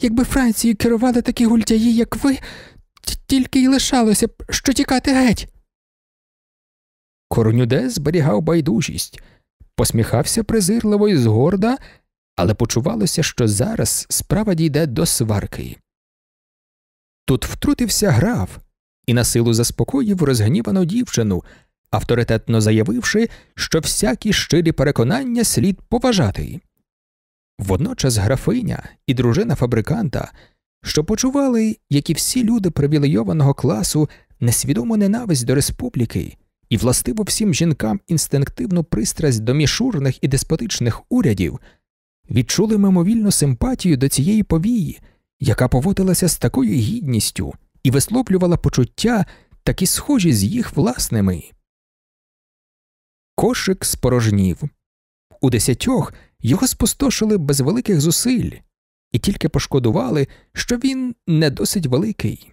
Якби Францією керували такі гультяї, як ви, тільки й лишалося б, що тікати геть». Корнюде зберігав байдужість, посміхався презирливо і згорда, але почувалося, що зараз справа дійде до сварки. Тут втрутився граф і на силу заспокоїв розгнівану дівчину, авторитетно заявивши, що всякі щирі переконання слід поважати. Водночас графиня і дружина фабриканта, що почували, як і всі люди привілейованого класу, несвідому ненависть до республіки і властиво всім жінкам інстинктивну пристрасть до мішурних і деспотичних урядів, відчули мимовільну симпатію до цієї повії, яка поводилася з такою гідністю і висловлювала почуття, такі схожі з їх власними. Кошик спорожнів. У десятьох його спустошили без великих зусиль і тільки пошкодували, що він не досить великий.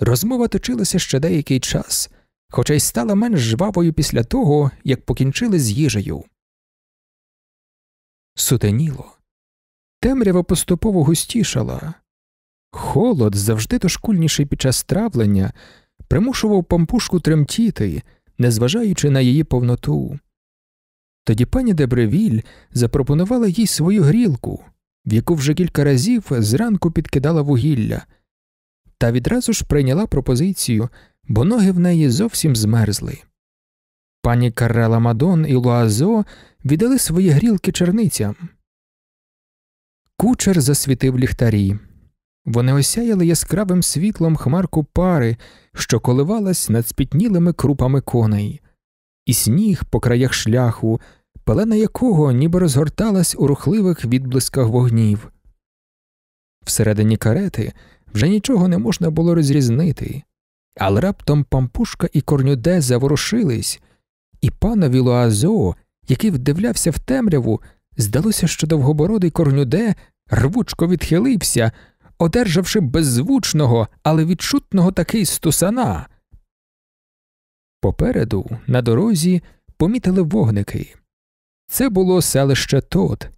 Розмова точилася ще деякий час, хоча й стала менш жвавою після того, як покінчили з їжею. Сутеніло. Темрява поступово густішала. Холод, завжди дошкульніший під час травлення, примушував Пампушку тремтіти, незважаючи на її повноту. Тоді пані де Бревіль запропонувала їй свою грілку, в яку вже кілька разів зранку підкидала вугілля, та відразу ж прийняла пропозицію, бо ноги в неї зовсім змерзли. Пані Карре-Ламадон і Луазо віддали свої грілки черницям. Кучер засвітив ліхтарі. Вони осяяли яскравим світлом хмарку пари, що коливалась над спітнілими крупами коней, і сніг по краях шляху, пелена якого ніби розгорталась у рухливих відблисках вогнів. Всередині карети вже нічого не можна було розрізнити, але раптом Пампушка і Корнюде заворушились, і панові Луазо, який вдивлявся в темряву, здалося, що довгобородий Корнюде рвучко відхилився, одержавши беззвучного, але відчутного таки стусана. Попереду, на дорозі, помітили вогники. Це було селище Тот.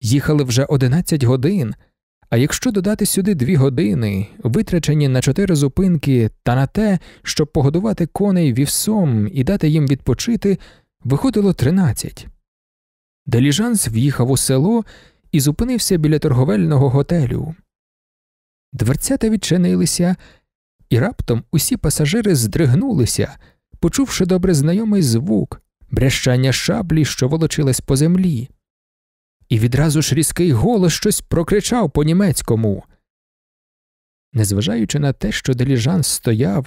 Їхали вже одинадцять годин, а якщо додати сюди дві години, витрачені на чотири зупинки та на те, щоб погодувати коней вівсом і дати їм відпочити, виходило тринадцять. Деліжанс в'їхав у село і зупинився біля торговельного готелю. Дверцята відчинилися, і раптом усі пасажири здригнулися, почувши добре знайомий звук, брящання шаблі, що волочилась по землі. І відразу ж різкий голос щось прокричав по-німецькому. Незважаючи на те, що деліжанс стояв,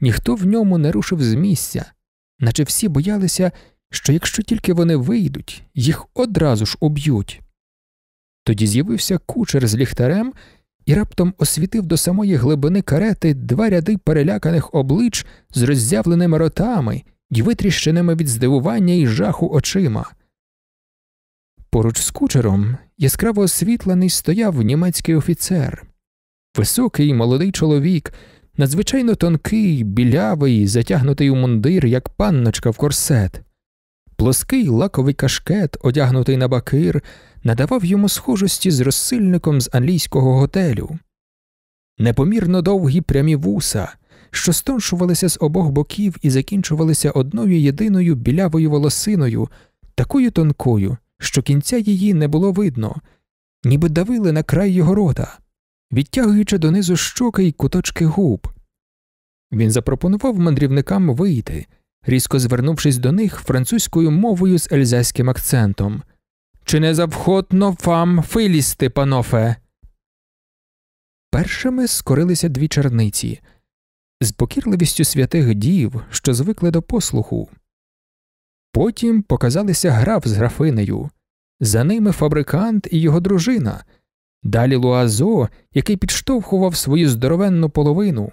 ніхто в ньому не рушив з місця, наче всі боялися, що якщо тільки вони вийдуть, їх одразу ж уб'ють. Тоді з'явився кучер з ліхтарем і раптом освітив до самої глибини карети два ряди переляканих облич з роззявленими ротами й витріщеними від здивування і жаху очима. Поруч з кучером, яскраво освітлений, стояв німецький офіцер. Високий молодий чоловік, надзвичайно тонкий, білявий, затягнутий у мундир, як панночка в корсет. Плоский лаковий кашкет, одягнутий на бакир, надавав йому схожості з розсильником з англійського готелю. Непомірно довгі прямі вуса, що стоншувалися з обох боків і закінчувалися одною єдиною білявою волосиною, такою тонкою, що кінця її не було видно, ніби давили на край його рота, відтягуючи донизу щоки й куточки губ. Він запропонував мандрівникам вийти, різко звернувшись до них французькою мовою з ельзаським акцентом. «Чи не завгодно вам вилізти, панофе?» Першими скорилися дві черниці, з покірливістю святих дів, що звикли до послуху. Потім показалися граф з графинею, за ними фабрикант і його дружина, далі Луазо, який підштовхував свою здоровенну половину.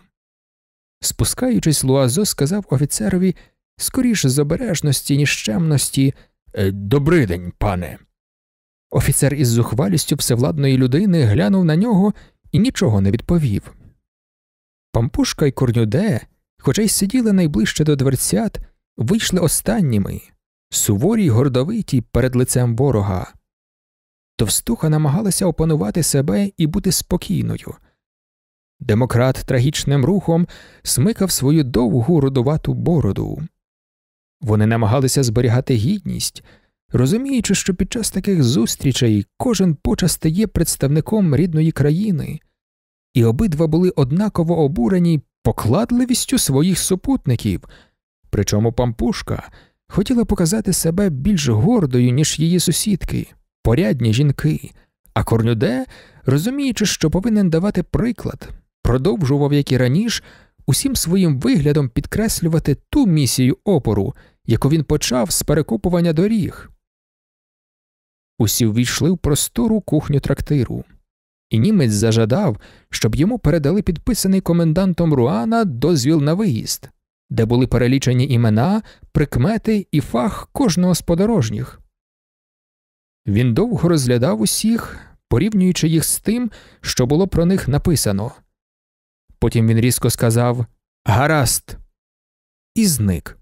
Спускаючись, Луазо сказав офіцерові, скоріше з обережності, ніж чемності, «Добрий день, пане». Офіцер із зухвалістю всевладної людини глянув на нього і нічого не відповів. Пампушка й Корнюде, хоча й сиділи найближче до дверцят, вийшли останніми, суворі й гордовиті перед лицем ворога. Товстуха намагалася опанувати себе і бути спокійною. Демократ трагічним рухом смикав свою довгу рудувату бороду. Вони намагалися зберігати гідність, розуміючи, що під час таких зустрічей кожен почасти є представником рідної країни, і обидва були однаково обурені покладливістю своїх супутників, причому Пампушка хотіла показати себе більш гордою, ніж її сусідки, порядні жінки, а Корнюде, розуміючи, що повинен давати приклад, продовжував, як і раніше, усім своїм виглядом підкреслювати ту місію опору, яку він почав з перекопування доріг. Усі ввійшли в простору кухню трактиру, і німець зажадав, щоб йому передали підписаний комендантом Руана дозвіл на виїзд, де були перелічені імена, прикмети і фах кожного з подорожніх. Він довго розглядав усіх, порівнюючи їх з тим, що було про них написано. Потім він різко сказав «Гаразд!» і зник.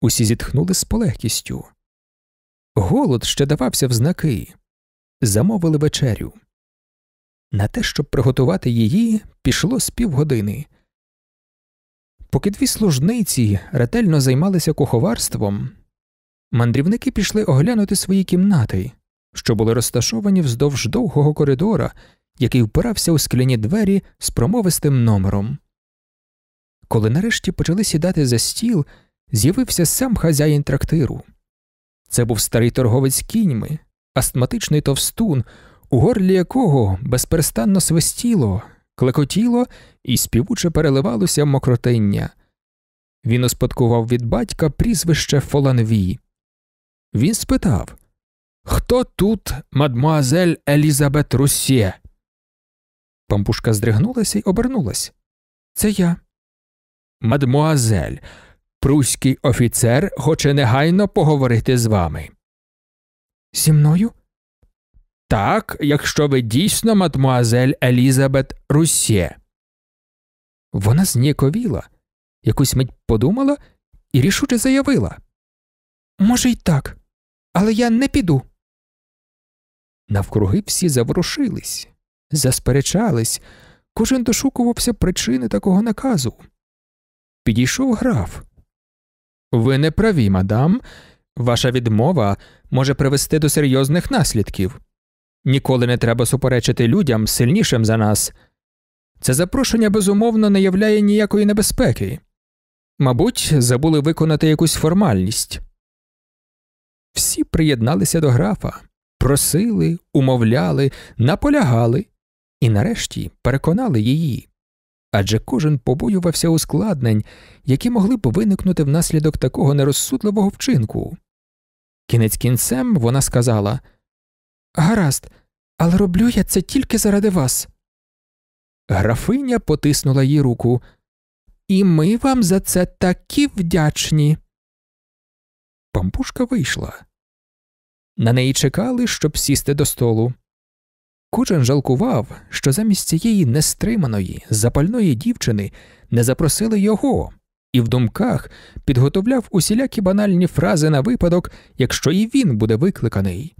Усі зітхнули з полегкістю. Голод ще давався в знаки. Замовили вечерю. На те, щоб приготувати її, пішло з півгодини. Поки дві служниці ретельно займалися куховарством, мандрівники пішли оглянути свої кімнати, що були розташовані вздовж довгого коридора, який впирався у скляні двері з промовистим номером. Коли нарешті почали сідати за стіл, з'явився сам хазяїн трактиру. Це був старий торговець кіньми, астматичний товстун, у горлі якого безперестанно свистіло, клекотіло і співуче переливалося мокротиння. Він успадкував від батька прізвище Фоланві. Він спитав, «Хто тут мадмуазель Елізабет Русе?» Пампушка здригнулася й обернулась. «Це я». «Мадмуазель, пруський офіцер хоче негайно поговорити з вами». «Зі мною?» «Так, якщо ви дійсно мадмуазель Елізабет Русе». Вона зніяковіла, якусь мить подумала і рішуче заявила. «Може й так, але я не піду». Навкруги всі заворушились, засперечались, кожен дошукувався причини такого наказу. Підійшов граф. «Ви не праві, мадам. Ваша відмова може привести до серйозних наслідків. Ніколи не треба суперечити людям сильнішим за нас. Це запрошення, безумовно, не являє ніякої небезпеки. Мабуть, забули виконати якусь формальність». Всі приєдналися до графа, просили, умовляли, наполягали і нарешті переконали її. Адже кожен побоювався ускладнень, які могли б виникнути внаслідок такого нерозсудливого вчинку. Кінець кінцем вона сказала «Гаразд, але роблю я це тільки заради вас». Графиня потиснула їй руку «І ми вам за це такі вдячні». Пампушка вийшла. На неї чекали, щоб сісти до столу. Кожен жалкував, що замість цієї нестриманої, запальної дівчини не запросили його, і в думках підготовляв усілякі банальні фрази на випадок, якщо і він буде викликаний.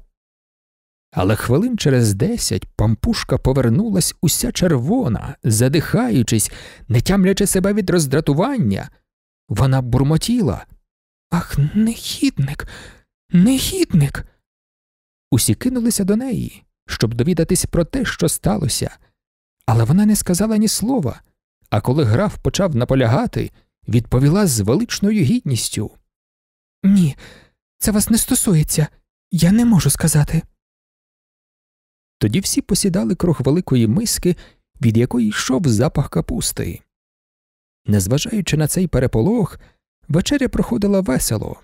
Але хвилин через десять Пампушка повернулась уся червона, задихаючись, не тямлячи себе від роздратування. Вона бурмотіла. «Ах, негідник! Негідник!» Усі кинулися до неї, щоб довідатись про те, що сталося. Але вона не сказала ні слова, а коли граф почав наполягати, відповіла з величною гідністю. «Ні, це вас не стосується. Я не можу сказати». Тоді всі посідали круг великої миски, від якої йшов запах капусти. Незважаючи на цей переполох, вечеря проходила весело.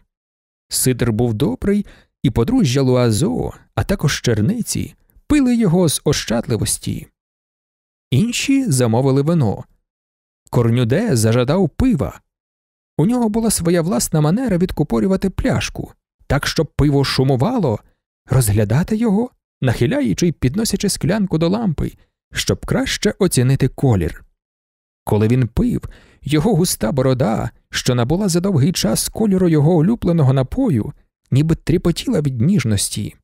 Сидр був добрий, і подружжя Луазо, а також черниці, пили його з ощадливості. Інші замовили вино. Корнюде зажадав пива. У нього була своя власна манера відкупорювати пляшку, так, щоб пиво шумувало, розглядати його, нахиляючи й підносячи склянку до лампи, щоб краще оцінити колір. Коли він пив, його густа борода, що набула за довгий час кольору його улюбленого напою, ніби тріпотіла від ніжності.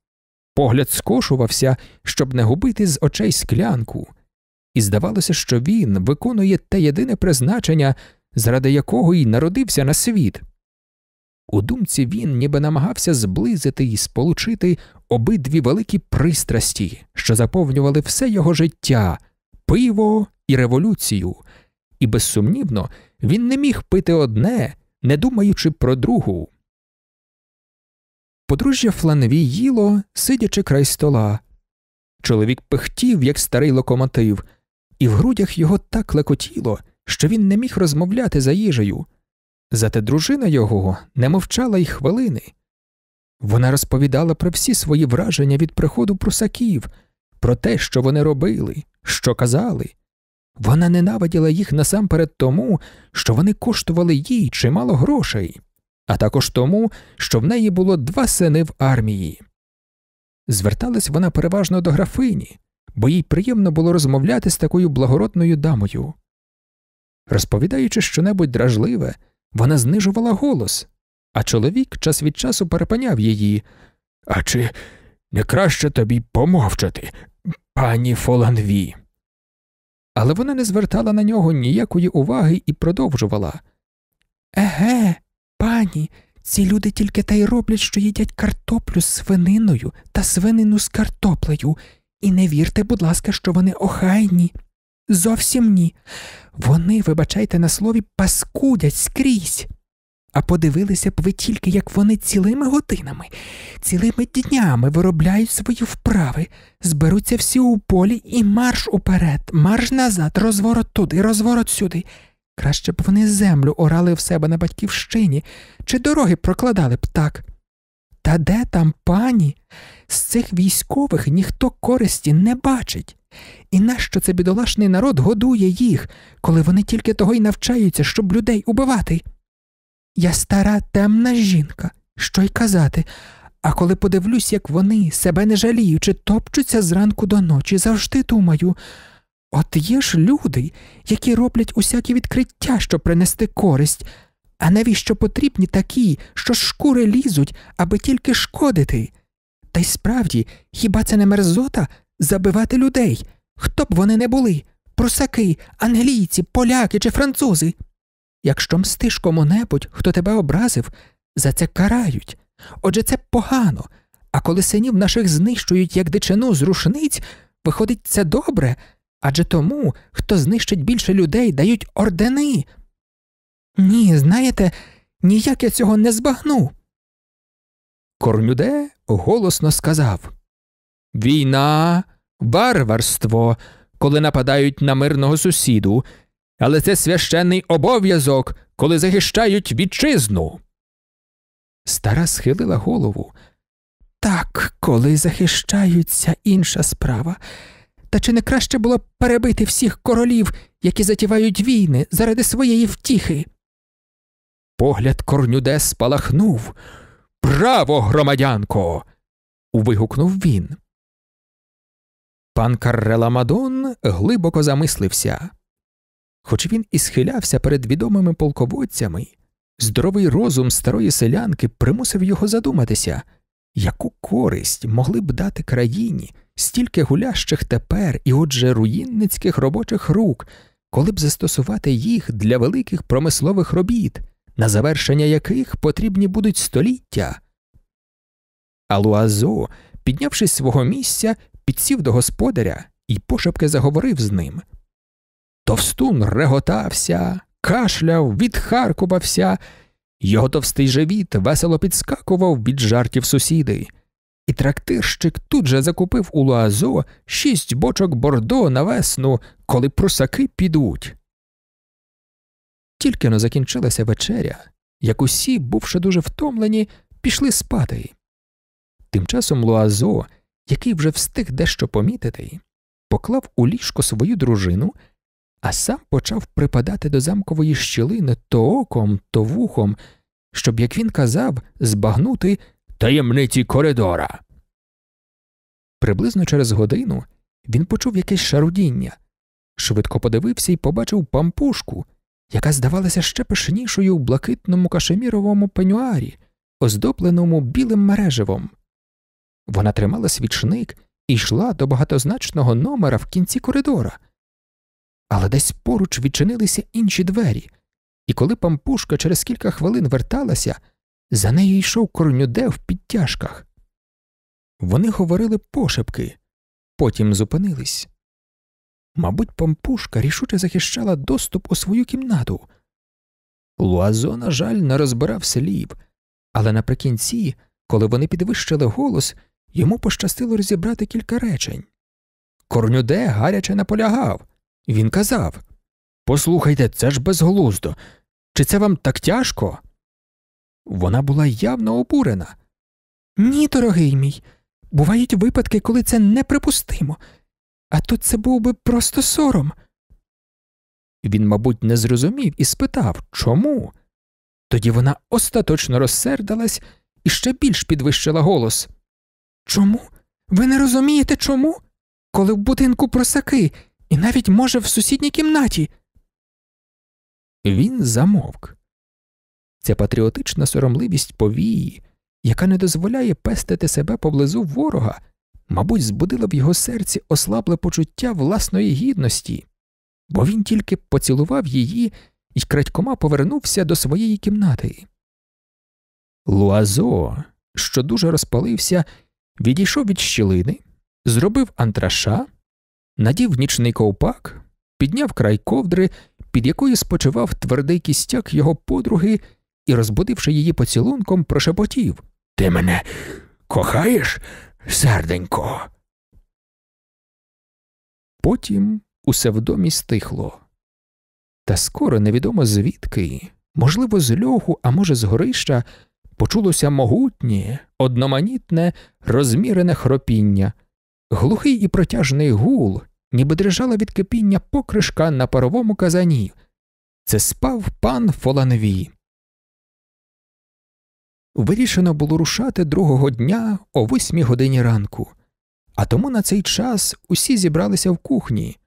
Погляд скошувався, щоб не губити з очей склянку. І здавалося, що він виконує те єдине призначення, заради якого й народився на світ. У думці він ніби намагався зблизити і сполучити обидві великі пристрасті, що заповнювали все його життя – пиво і революцію. І безсумнівно, він не міг пити одне, не думаючи про другу. Подружжя Фланві їло, сидячи край стола. Чоловік пихтів, як старий локомотив, і в грудях його так лекотіло, що він не міг розмовляти за їжею. Зате дружина його не мовчала й хвилини. Вона розповідала про всі свої враження від приходу прусаків, про те, що вони робили, що казали. Вона ненавиділа їх насамперед тому, що вони коштували їй чимало грошей, а також тому, що в неї було два сини в армії. Зверталась вона переважно до графині, бо їй приємно було розмовляти з такою благородною дамою. Розповідаючи щонебудь дражливе, вона знижувала голос, а чоловік час від часу перепиняв її. «А чи не краще тобі помовчати, пані Фоланві?» Але вона не звертала на нього ніякої уваги і продовжувала. «Еге, пані, ці люди тільки та й роблять, що їдять картоплю з свининою та свинину з картоплею. І не вірте, будь ласка, що вони охайні. Зовсім ні. Вони, вибачайте на слові, паскудять скрізь. А подивилися б ви тільки, як вони цілими годинами, цілими днями виробляють свої вправи, зберуться всі у полі і марш уперед, марш назад, розворот туди, розворот сюди. Краще б вони землю орали в себе на батьківщині, чи дороги прокладали б так. Та де там, пані? З цих військових ніхто користі не бачить. І нащо це бідолашний народ годує їх, коли вони тільки того й навчаються, щоб людей убивати? Я стара темна жінка, що й казати, а коли подивлюсь, як вони, себе не жаліючи, топчуться зранку до ночі, завжди думаю, от є ж люди, які роблять усякі відкриття, щоб принести користь, а навіщо потрібні такі, що з шкури лізуть, аби тільки шкодити? Та й справді, хіба це не мерзота забивати людей, хто б вони не були, прусаки, англійці, поляки чи французи? Якщо мстиш кому-небудь, хто тебе образив, за це карають. Отже, це погано. А коли синів наших знищують як дичину з рушниць, виходить, це добре, адже тому, хто знищить більше людей, дають ордени. Ні, знаєте, ніяк я цього не збагну». Корнюде голосно сказав: «Війна – варварство, коли нападають на мирного сусіду, але це священний обов'язок, коли захищають вітчизну». Стара схилила голову. «Так, коли захищаються, інша справа. Та чи не краще було перебити всіх королів, які затівають війни заради своєї втіхи?» Погляд Корнюде спалахнув. «Право, громадянко!» – вигукнув він. Пан Карре-Ламадон глибоко замислився. Хоч він і схилявся перед відомими полководцями, здоровий розум старої селянки примусив його задуматися, яку користь могли б дати країні стільки гулящих тепер і отже руїнницьких робочих рук, коли б застосувати їх для великих промислових робіт, на завершення яких потрібні будуть століття. А Луазо, піднявшись з свого місця, підсів до господаря і пошепки заговорив з ним. Товстун реготався, кашляв, відхаркувався. Його товстий живіт весело підскакував від жартів сусіди. І трактирщик тут же закупив у Луазо шість бочок бордо на весну, коли прусаки підуть. Тільки-но закінчилася вечеря, як усі, бувши дуже втомлені, пішли спати. Тим часом Луазо, який вже встиг дещо помітити, поклав у ліжко свою дружину, а сам почав припадати до замкової щілини то оком, то вухом, щоб, як він казав, збагнути таємниці коридора. Приблизно через годину він почув якесь шарудіння, Швидко подивився і побачив пампушку, яка здавалася ще пишнішою у блакитному кашеміровому пенюарі, оздобленому білим мереживом. Вона тримала свічник і йшла до багатозначного номера в кінці коридора. Але десь поруч відчинилися інші двері, і коли пампушка через кілька хвилин верталася, за нею йшов Корнюде в підтяжках. Вони говорили пошепки, потім зупинились. Мабуть, пампушка рішуче захищала доступ у свою кімнату. Луазо, на жаль, не розбирав слів, але наприкінці, коли вони підвищили голос, йому пощастило розібрати кілька речень. Корнюде гаряче наполягав. Він казав: «Послухайте, це ж безглуздо. Чи це вам так тяжко?» Вона була явно обурена. «Ні, дорогий мій, бувають випадки, коли це неприпустимо. А тут це був би просто сором». Він, мабуть, не зрозумів і спитав, чому. Тоді вона остаточно розсердилась і ще більш підвищила голос. «Чому? Ви не розумієте, чому? Коли в будинку просаки, і навіть, може, в сусідній кімнаті». Він замовк. Ця патріотична соромливість повії, яка не дозволяє пестити себе поблизу ворога, мабуть, збудила в його серці ослабле почуття власної гідності, бо він тільки поцілував її і крадькома повернувся до своєї кімнати. Луазо, що дуже розпалився, відійшов від щілини, зробив антраша, надів нічний ковпак, підняв край ковдри, під якою спочивав твердий кістяк його подруги, і, розбудивши її поцілунком, прошепотів: «Ти мене кохаєш, серденько?» Потім усе в домі стихло. Та скоро невідомо звідки, можливо з льоху, а може з горища, почулося могутнє, одноманітне, розмірене хропіння, глухий і протяжний гул, ніби дрижала від кипіння покришка на паровому казані. Це спав пан Фоланві. Вирішено було рушати другого дня о восьмій годині ранку, а тому на цей час усі зібралися в кухні.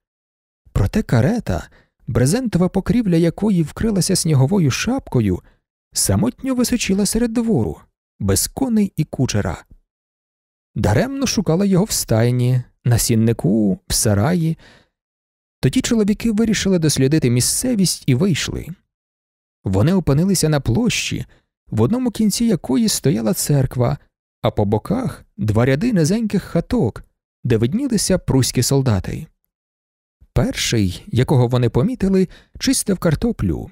Проте карета, брезентова покрівля якої вкрилася сніговою шапкою, самотньо височила серед двору, без коней і кучера. Даремно шукала його в стайні, на сіннику, в сараї. Тоді чоловіки вирішили дослідити місцевість і вийшли. Вони опинилися на площі, в одному кінці якої стояла церква, а по боках – два ряди низеньких хаток, де виднілися пруські солдати. Перший, якого вони помітили, чистив картоплю.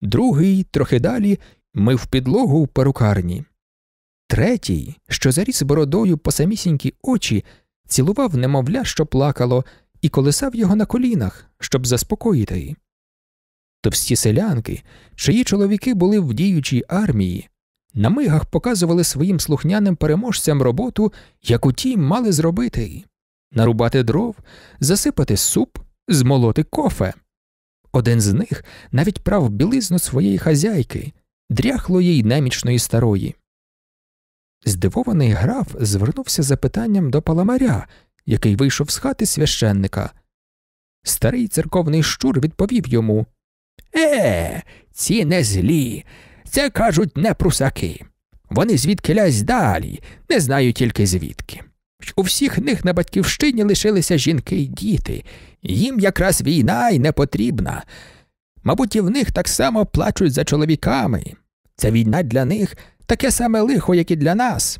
Другий, трохи далі, мив підлогу в перукарні. Третій, що заріс бородою по самісінькі очі, цілував немовля, що плакало, і колисав його на колінах, щоб заспокоїти її. Товсті селянки, чиї чоловіки були в діючій армії, на мигах показували своїм слухняним переможцям роботу, яку ті мали зробити – нарубати дров, засипати суп, змолоти кофе. Один з них навіть прав білизну своєї хазяйки, дряхлої й немічної старої. Здивований граф звернувся з запитанням до паламаря, який вийшов з хати священника. Старий церковний щур відповів йому: «Е, ці не злі. Це, кажуть, не прусаки. Вони звідкилясь далі, не знаю тільки звідки. У всіх них на батьківщині лишилися жінки й діти. Їм якраз війна й не потрібна. Мабуть, і в них так само плачуть за чоловіками. Ця війна для них таке саме лихо, як і для нас.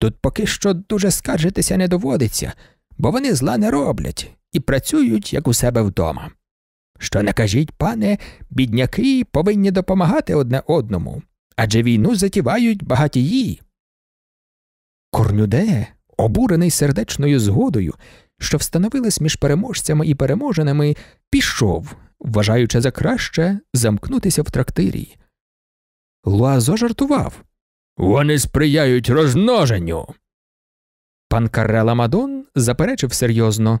Тут поки що дуже скаржитися не доводиться, бо вони зла не роблять і працюють, як у себе вдома. Що не кажіть, пане, бідняки повинні допомагати одне одному, адже війну затівають багатії». Корнюде, обурений сердечною згодою, що встановилась між переможцями і переможеними, пішов, вважаючи за краще замкнутися в трактирі. Луазо жартував: «Вони сприяють розмноженню». Пан Карре-Ламадон заперечив серйозно: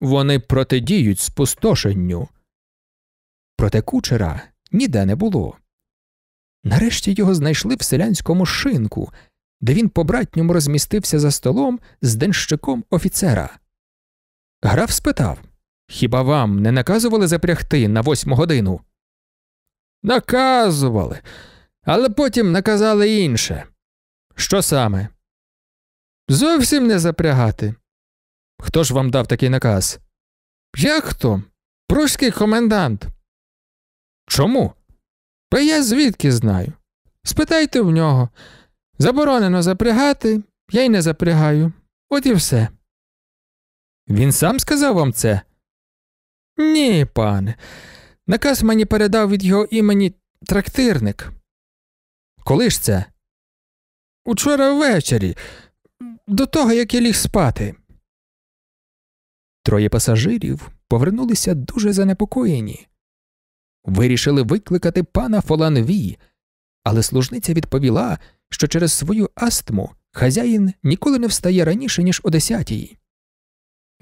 «Вони протидіють спустошенню». Проте кучера ніде не було. Нарешті його знайшли в селянському шинку, де він по-братньому розмістився за столом з денщиком офіцера. Граф спитав: Хіба вам не наказували запрягти на восьму годину? Наказували, але потім наказали інше. Що саме? Зовсім не запрягати. Хто ж вам дав такий наказ? Як хто? Прусський комендант. Чому? Бо я звідки знаю. Спитайте в нього. Заборонено запрягати, я й не запрягаю. От і все. Він сам сказав вам це? Ні, пане. Наказ мені передав від його імені трактирник. Коли ж це? Учора ввечері, до того, як я ліг спати. Троє пасажирів повернулися дуже занепокоєні. Вирішили викликати пана Фоланві, але служниця відповіла, що через свою астму хазяїн ніколи не встає раніше, ніж о десятій.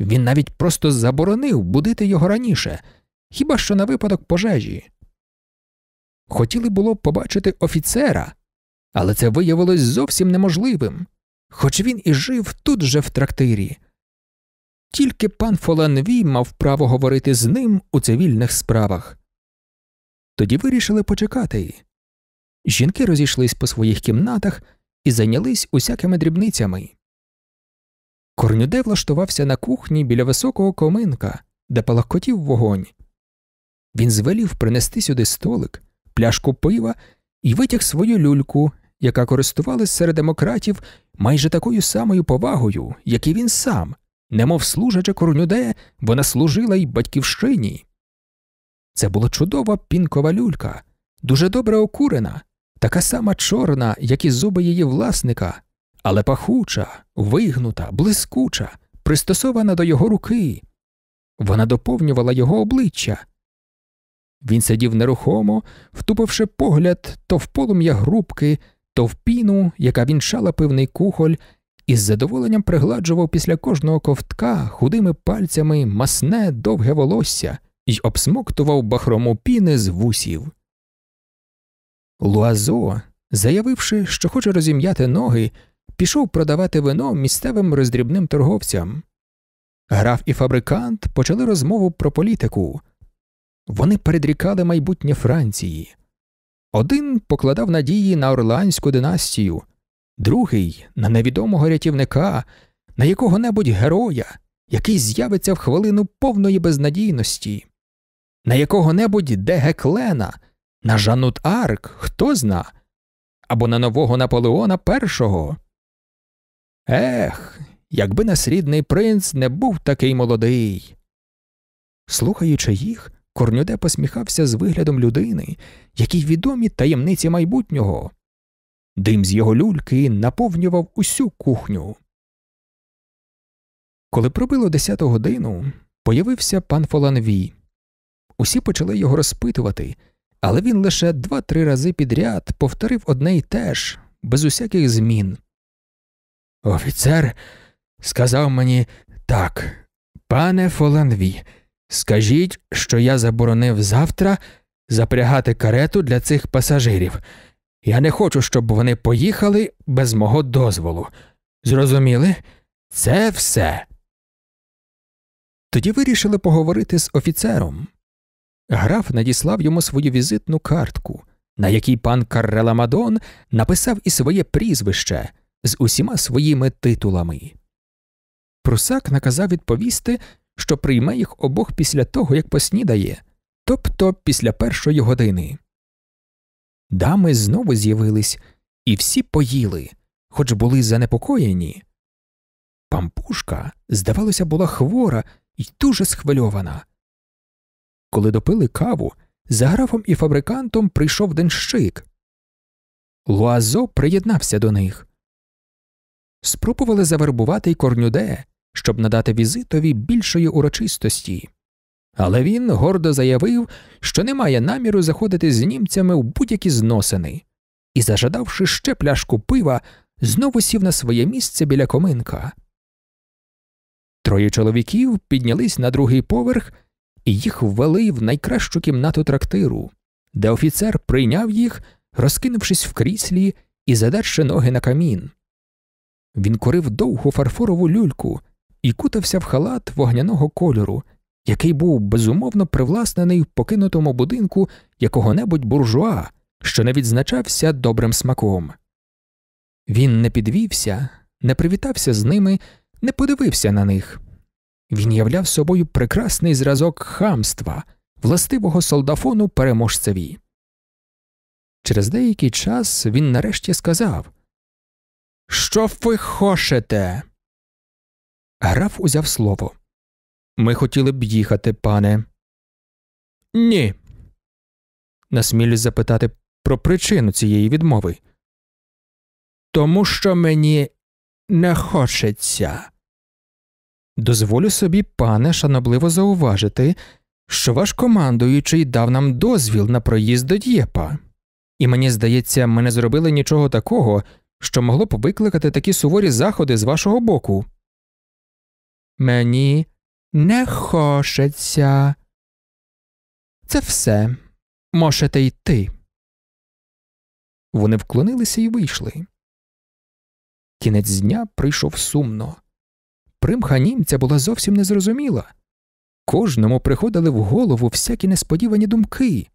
Він навіть просто заборонив будити його раніше, хіба що на випадок пожежі. Хотіли було побачити офіцера, але це виявилось зовсім неможливим, хоч він і жив тут же в трактирі. Тільки пан Фоланві мав право говорити з ним у цивільних справах. Тоді вирішили почекати. Жінки розійшлись по своїх кімнатах і зайнялись усякими дрібницями. Корнюде влаштувався на кухні біля високого коминка, де палахкотів вогонь. Він звелів принести сюди столик, пляшку пива і витяг свою люльку, яка користувалась серед демократів майже такою самою повагою, як і він сам, немов служача Корнюде, вона служила й батьківщині. Це була чудова пінкова люлька, дуже добре окурена, така сама чорна, як і зуби її власника, але пахуча, вигнута, блискуча, пристосована до його руки. Вона доповнювала його обличчя. Він сидів нерухомо, втупивши погляд то в полум'я грубки, то в піну, яка вінчала пивний кухоль, і з задоволенням пригладжував після кожного ковтка худими пальцями масне довге волосся й обсмоктував бахрому піни з вусів. Луазо, заявивши, що хоче розім'яти ноги, пішов продавати вино місцевим роздрібним торговцям. Граф і фабрикант почали розмову про політику. Вони передрікали майбутнє Франції. Один покладав надії на Орлеанську династію, другий – на невідомого рятівника, на якого-небудь героя, який з'явиться в хвилину повної безнадійності, на якого-небудь де Геклена, на Жанну д'Арк, хто зна, або на нового Наполеона Першого. Ех, якби наш рідний принц не був такий молодий. Слухаючи їх, Корнюде посміхався з виглядом людини, якій відомі таємниці майбутнього. Дим з його люльки наповнював усю кухню. Коли пробило десяту годину, появився пан Фоланві. Усі почали його розпитувати, але він лише два-три рази підряд повторив одне й те ж, без усяких змін. «Офіцер сказав мені так, пане Фоланві, скажіть, що я заборонив завтра запрягати карету для цих пасажирів. Я не хочу, щоб вони поїхали без мого дозволу. Зрозуміли? Це все». Тоді вирішили поговорити з офіцером. Граф надіслав йому свою візитну картку, на якій пан Карре-Ламадон написав і своє прізвище з усіма своїми титулами. Прусак наказав відповісти, що прийме їх обох після того, як поснідає, тобто після першої години. Дами знову з'явились, і всі поїли, хоч були занепокоєні. Пампушка, здавалося, була хвора і дуже схвильована. Коли допили каву, за графом і фабрикантом прийшов денщик. Луазо приєднався до них. Спробували завербувати й Корнюде, щоб надати візитові більшої урочистості. Але він гордо заявив, що не має наміру заходити з німцями в будь-які зносини, і, зажадавши ще пляшку пива, знову сів на своє місце біля коминка. Троє чоловіків піднялись на другий поверх і їх ввели в найкращу кімнату трактиру, де офіцер прийняв їх, розкинувшись в кріслі і задерши ноги на камін. Він курив довгу фарфорову люльку і кутався в халат вогняного кольору, який був безумовно привласнений в покинутому будинку якого-небудь буржуа, що не відзначався добрим смаком. Він не підвівся, не привітався з ними, не подивився на них. Він являв собою прекрасний зразок хамства, властивого солдафону переможцеві. Через деякий час він нарешті сказав: «Що ви хочете?» Граф узяв слово. «Ми хотіли б їхати, пане». «Ні». Насмілюсь запитати про причину цієї відмови. «Тому що мені не хочеться». «Дозволю собі, пане, шанобливо зауважити, що ваш командуючий дав нам дозвіл на проїзд до Д'єпа. І мені здається, ми не зробили нічого такого, що могло б викликати такі суворі заходи з вашого боку». «Мені не хочеться. Це все. Можете йти». Вони вклонилися і вийшли. Кінець дня прийшов сумно. Примха німця була зовсім незрозуміла. Кожному приходили в голову всякі несподівані думки.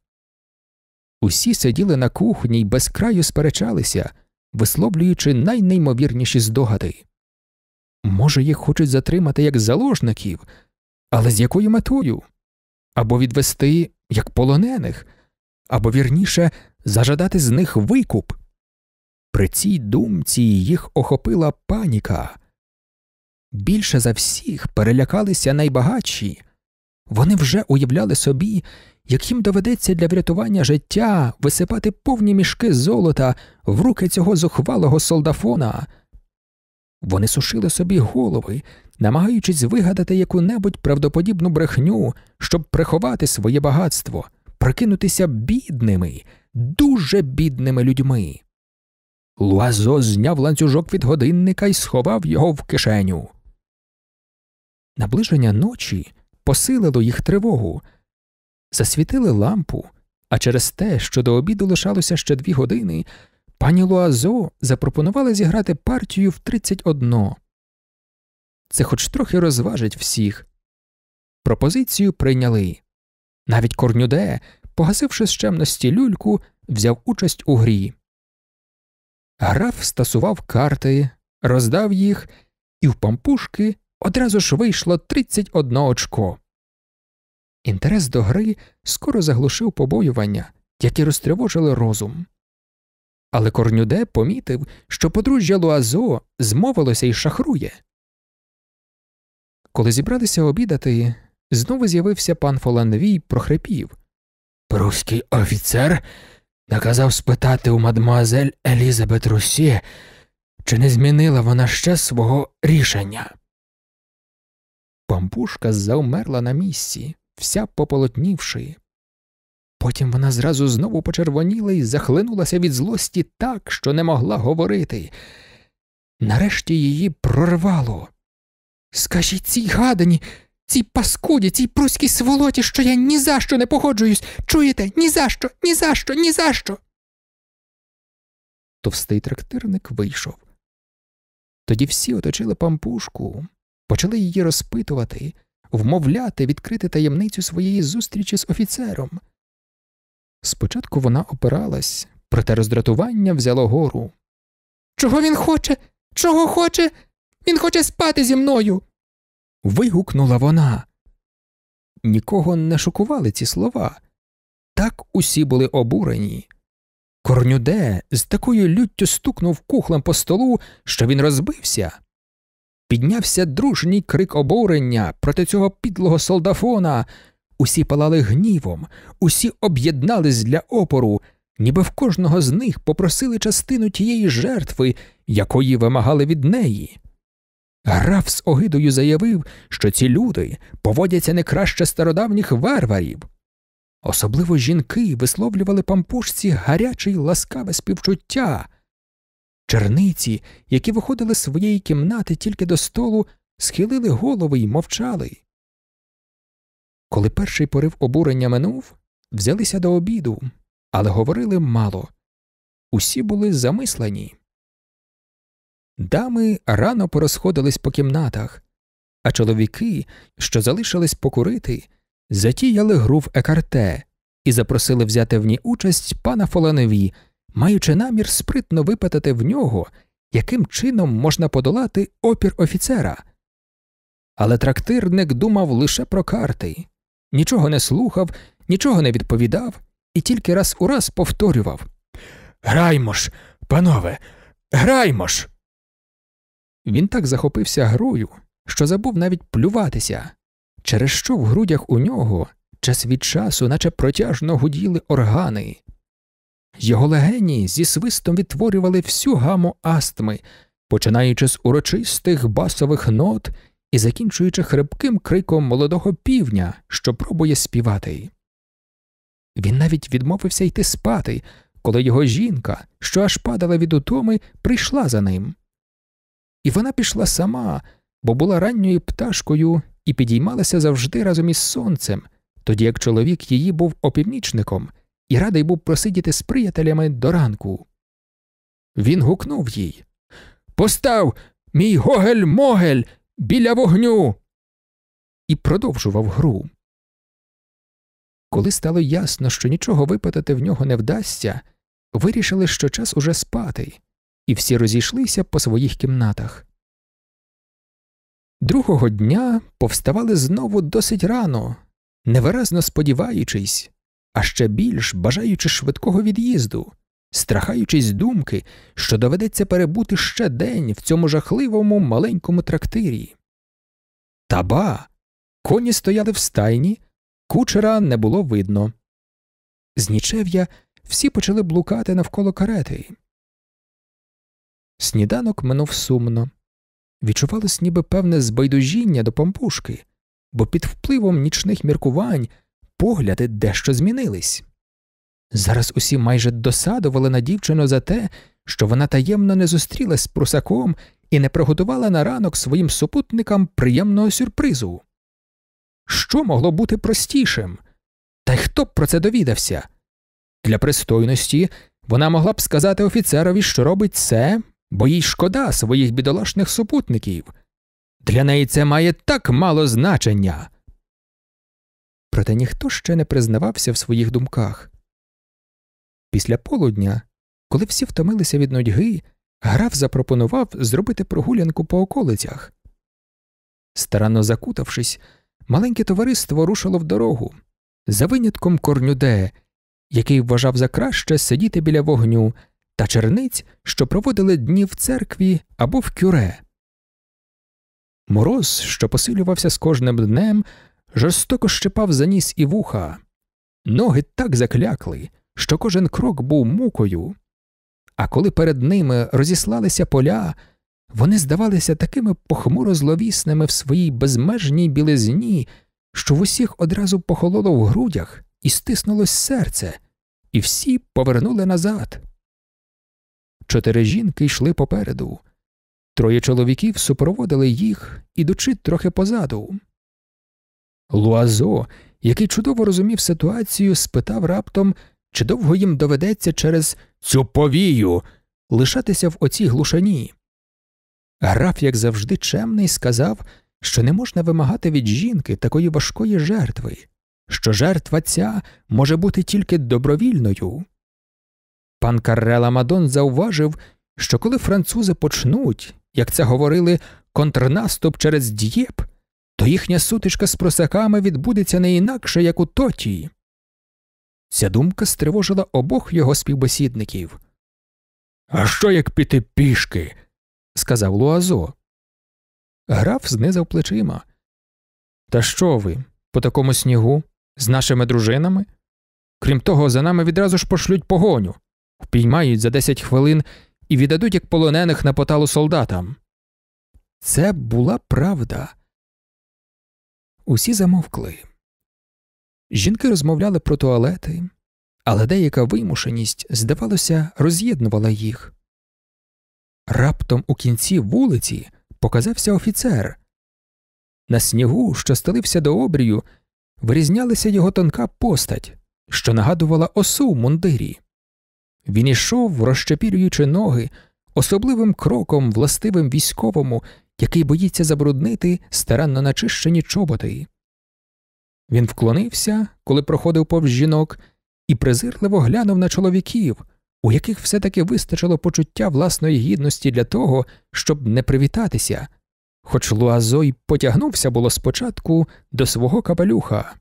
Усі сиділи на кухні й без краю сперечалися, висловлюючи найнеймовірніші здогади. Може, їх хочуть затримати як заложників, але з якою метою? Або відвести як полонених, або, вірніше, зажадати з них викуп. При цій думці їх охопила паніка. Більше за всіх перелякалися найбагатші. Вони вже уявляли собі, як їм доведеться для врятування життя висипати повні мішки золота в руки цього зухвалого солдафона. Вони сушили собі голови, намагаючись вигадати яку-небудь правдоподібну брехню, щоб приховати своє багатство, прикинутися бідними, дуже бідними людьми. Луазо зняв ланцюжок від годинника і сховав його в кишеню. Наближення ночі посилило їх тривогу. Засвітили лампу, а через те, що до обіду лишалося ще дві години, пані Луазо запропонувала зіграти партію в тридцять одне. Це хоч трохи розважить всіх. Пропозицію прийняли. Навіть Корнюде, погасивши з чемності люльку, взяв участь у грі. Граф стасував карти, роздав їх, і в Пампушки одразу ж вийшло тридцять одне очко. Інтерес до гри скоро заглушив побоювання, які розтривожили розум. Але Корнюде помітив, що подружжя Луазо змовилося і шахрує. Коли зібралися обідати, знову з'явився пан Фоланві і прохрипів: «Пруський офіцер наказав спитати у мадмуазель Елізабет Русе, чи не змінила вона ще свого рішення». Пампушка завмерла на місці, вся пополотнівши. Потім вона зразу знову почервоніла і захлинулася від злості так, що не могла говорити. Нарешті її прорвало. «Скажіть цій гадані, цій паскуді, цій пруській сволоті, що я ні за що не погоджуюсь! Чуєте? Ні за що! Ні за що! Ні за що!» Товстий трактирник вийшов. Тоді всі оточили Пампушку, почали її розпитувати, вмовляти відкрити таємницю своєї зустрічі з офіцером. Спочатку вона опиралась, проте роздратування взяло гору. «Чого він хоче? Чого хоче? Він хоче спати зі мною!» вигукнула вона. Нікого не шокували ці слова. Так усі були обурені. Корнюде з такою люттю стукнув кухлем по столу, що він розбився. Піднявся дружній крик обурення проти цього підлого солдафона. Усі палали гнівом, усі об'єднались для опору, ніби в кожного з них попросили частину тієї жертви, якої вимагали від неї. Граф з огидою заявив, що ці люди поводяться не краще стародавніх варварів. Особливо жінки висловлювали Пампушці гаряче й ласкаве співчуття. Черниці, які виходили з своєї кімнати тільки до столу, схилили голови й мовчали. Коли перший порив обурення минув, взялися до обіду, але говорили мало. Усі були замислені. Дами рано порозходились по кімнатах. а чоловіки, що залишились покурити, затіяли гру в екарте і запросили взяти в ній участь пана Фоланві, маючи намір спритно випитати в нього, яким чином можна подолати опір офіцера. Але трактирник думав лише про карти, нічого не слухав, нічого не відповідав і тільки раз у раз повторював: «Граймо ж, панове, граймо ж!» Він так захопився грою, що забув навіть плюватися, через що в грудях у нього час від часу наче протяжно гуділи органи. Його легені зі свистом відтворювали всю гаму астми, починаючи з урочистих басових нот і закінчуючи хрипким криком молодого півня, що пробує співати. Він навіть відмовився йти спати, коли його жінка, що аж падала від утоми, прийшла за ним. І вона пішла сама, бо була ранньою пташкою і підіймалася завжди разом із сонцем, тоді як чоловік її був опівнічником і радий був просидіти з приятелями до ранку. Він гукнув їй: «Постав, мій гогель-могель, біля вогню!» і продовжував гру. Коли стало ясно, що нічого випитати в нього не вдасться, вирішили, що час уже спати, і всі розійшлися по своїх кімнатах. Другого дня повставали знову досить рано, невиразно сподіваючись, а ще більш бажаючи швидкого від'їзду, страхаючись думки, що доведеться перебути ще день в цьому жахливому маленькому трактирі. Та ба! Коні стояли в стайні, кучера не було видно. З нічев'я всі почали блукати навколо карети. Сніданок минув сумно. Відчувалось ніби певне збайдужіння до Пампушки, бо під впливом нічних міркувань погляди дещо змінились. Зараз усі майже досадували на дівчину за те, що вона таємно не зустрілась з прусаком і не приготувала на ранок своїм супутникам приємного сюрпризу. Що могло бути простішим? Та й хто б про це довідався? Для пристойності вона могла б сказати офіцерові, що робить це, бо їй шкода своїх бідолашних супутників. Для неї це має так мало значення. Проте ніхто ще не признавався в своїх думках. Після полудня, коли всі втомилися від нудьги, граф запропонував зробити прогулянку по околицях. Старанно закутавшись, маленьке товариство рушило в дорогу, за винятком Корнюде, який вважав за краще сидіти біля вогню, та черниць, що проводили дні в церкві або в кюре. Мороз, що посилювався з кожним днем, жорстоко щипав за ніс і вуха. Ноги так заклякли, що кожен крок був мукою. А коли перед ними розіслалися поля, вони здавалися такими похмуро зловісними в своїй безмежній білизні, що в усіх одразу похололо в грудях і стиснулось серце, і всі повернули назад. Чотири жінки йшли попереду. Троє чоловіків супроводили їх, ідучи трохи позаду. Луазо, який чудово розумів ситуацію, спитав раптом, чи довго їм доведеться через «цю повію» лишатися в оцій глушині. Граф, як завжди чемний, сказав, що не можна вимагати від жінки такої важкої жертви, що жертва ця може бути тільки добровільною. Пан Карре-Ламадон зауважив, що коли французи почнуть, як це говорили, контрнаступ через Д'єп, то їхня сутичка з прусаками відбудеться не інакше, як у Тотії. Ця думка стривожила обох його співбесідників. «А що, як піти пішки?» – сказав Луазо. Граф знизав плечима. «Та що ви, по такому снігу, з нашими дружинами? Крім того, за нами відразу ж пошлють погоню. Впіймають за десять хвилин і віддадуть як полонених на поталу солдатам». Це була правда. Усі замовкли. Жінки розмовляли про туалети, але деяка вимушеність, здавалося, роз'єднувала їх. Раптом у кінці вулиці показався офіцер. На снігу, що стелився до обрію, вирізнялася його тонка постать, що нагадувала осу в мундирі. Він ішов, розчепірюючи ноги, особливим кроком, властивим військовому, який боїться забруднити старанно начищені чоботи. Він вклонився, коли проходив повз жінок, і презирливо глянув на чоловіків, у яких все-таки вистачило почуття власної гідності для того, щоб не привітатися, хоч Луазо й потягнувся було спочатку до свого капелюха.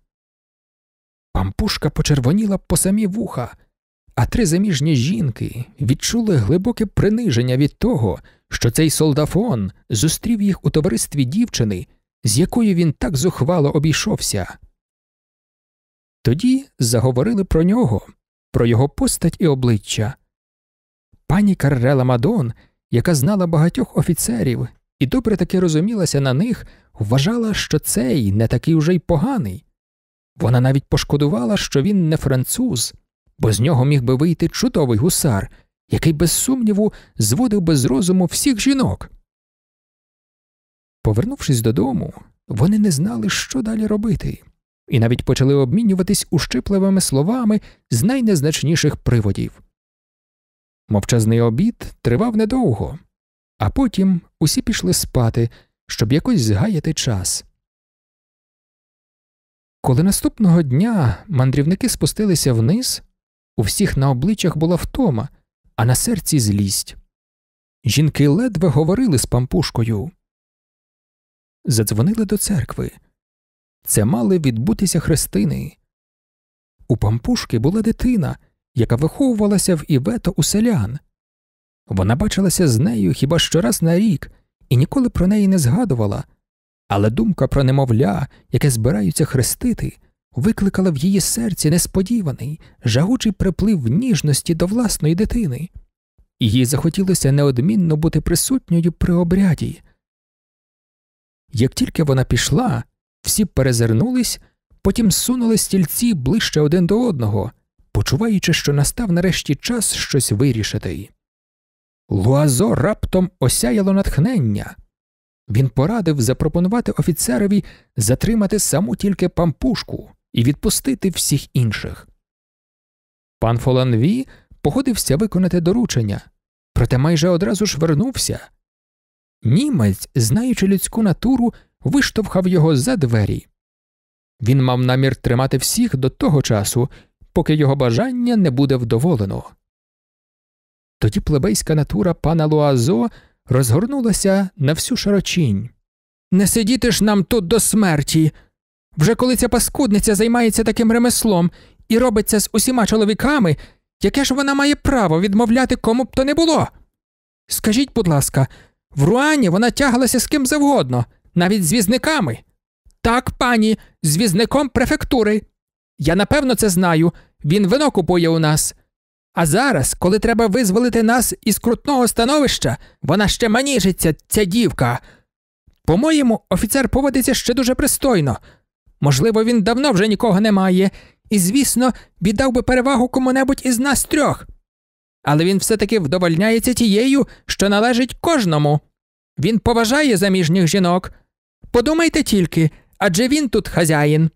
Пампушка почервоніла по самі вуха, а три заміжні жінки відчули глибоке приниження від того, що цей солдафон зустрів їх у товаристві дівчини, з якою він так зухвало обійшовся. Тоді заговорили про нього, про його постать і обличчя. Пані Карре-Ламадон, яка знала багатьох офіцерів і добре таки розумілася на них, вважала, що цей не такий уже й поганий. Вона навіть пошкодувала, що він не француз, бо з нього міг би вийти чудовий гусар, який без сумніву зводив би з розуму всіх жінок. Повернувшись додому, вони не знали, що далі робити, і навіть почали обмінюватись ущипливими словами з найнезначніших приводів. Мовчазний обід тривав недовго, а потім усі пішли спати, щоб якось згаяти час. Коли наступного дня мандрівники спустилися вниз, у всіх на обличчях була втома, а на серці злість. Жінки ледве говорили з Пампушкою. Задзвонили до церкви. Це мали відбутися хрестини. У Пампушки була дитина, яка виховувалася в Івето у селян. Вона бачилася з нею хіба щораз на рік і ніколи про неї не згадувала, але думка про немовля, яке збираються хрестити, викликала в її серці несподіваний, жагучий приплив ніжності до власної дитини. Їй захотілося неодмінно бути присутньою при обряді. Як тільки вона пішла, всі перезирнулись, потім сунули стільці ближче один до одного, почуваючи, що настав нарешті час щось вирішити. Луазо раптом осяяло натхнення. Він порадив запропонувати офіцерові затримати саму тільки Пампушку і відпустити всіх інших. Пан Фоланві погодився виконати доручення, проте майже одразу ж вернувся. Німець, знаючи людську натуру, виштовхав його за двері. Він мав намір тримати всіх до того часу, поки його бажання не буде вдоволено. Тоді плебейська натура пана Луазо розгорнулася на всю широчінь. «Не сидіти ж нам тут до смерті! Вже коли ця паскудниця займається таким ремеслом і робиться з усіма чоловіками, яке ж вона має право відмовляти кому б то не було? Скажіть, будь ласка, в Руані вона тягалася з ким завгодно, навіть з візниками. Так, пані, з візником префектури. Я напевно це знаю, він вино купує у нас. А зараз, коли треба визволити нас із крутного становища, вона ще маніжиться, ця дівка. По-моєму, офіцер поводиться ще дуже пристойно. Можливо, він давно вже нікого не має, і, звісно, віддав би перевагу кому-небудь із нас трьох. Але він все-таки вдовольняється тією, що належить кожному. Він поважає заміжніх жінок. Подумайте тільки, адже він тут хазяїн.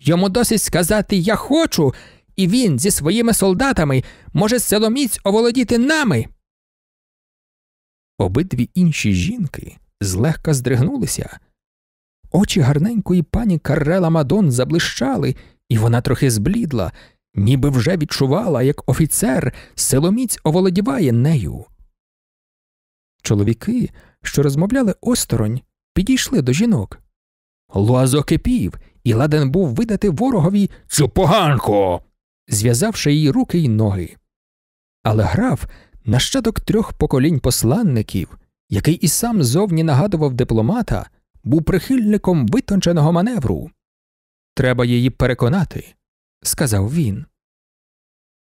Йому досить сказати «я хочу», і він зі своїми солдатами може силоміць оволодіти нами». Обидві інші жінки злегка здригнулися. Очі гарненької пані Карре-Ламадон заблищали, і вона трохи зблідла, ніби вже відчувала, як офіцер силоміць оволодіває нею. Чоловіки, що розмовляли осторонь, підійшли до жінок. Луазо кипів і ладен був видати ворогові «цю поганку», зв'язавши її руки й ноги. Але граф, нащадок трьох поколінь посланників, який і сам зовні нагадував дипломата, був прихильником витонченого маневру. «Треба її переконати», – сказав він.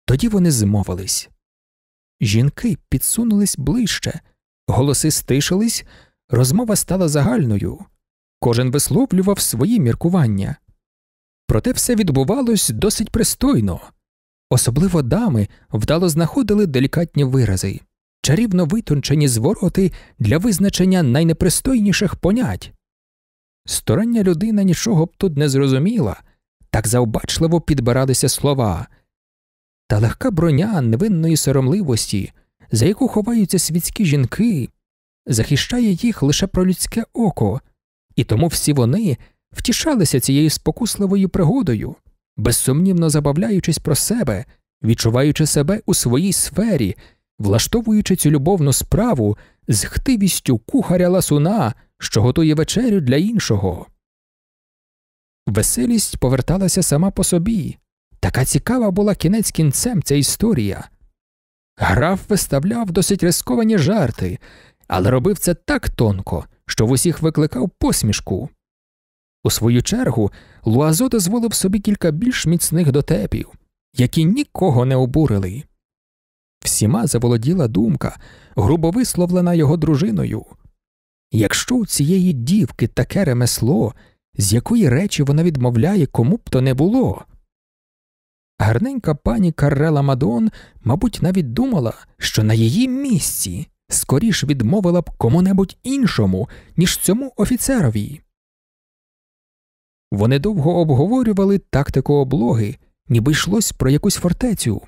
Тоді вони змовились. Жінки підсунулись ближче, голоси стишились, розмова стала загальною. Кожен висловлював свої міркування. Проте все відбувалось досить пристойно. Особливо дами вдало знаходили делікатні вирази, чарівно витончені звороти для визначення найнепристойніших понять. Стороння людина нічого б тут не зрозуміла, так завбачливо підбиралися слова. Та легка броня невинної соромливості, за яку ховаються світські жінки, захищає їх лише пролюдське око, і тому всі вони втішалися цією спокусливою пригодою, безсумнівно забавляючись про себе, відчуваючи себе у своїй сфері, влаштовуючи цю любовну справу з хтивістю кухаря-ласуна, що готує вечерю для іншого. Веселість поверталася сама по собі. Така цікава була кінець кінцем ця історія. Граф виставляв досить рисковані жарти, але робив це так тонко, що в усіх викликав посмішку. У свою чергу, Луазо дозволив собі кілька більш міцних дотепів, які нікого не обурили. Всіма заволоділа думка, грубо висловлена його дружиною. Якщо у цієї дівки таке ремесло, з якої речі вона відмовляє кому б то не було? Гарненька пані Карре-Ламадон, мабуть, навіть думала, що на її місці скоріш відмовила б кому-небудь іншому, ніж цьому офіцерові. Вони довго обговорювали тактику облоги, ніби йшлось про якусь фортецю.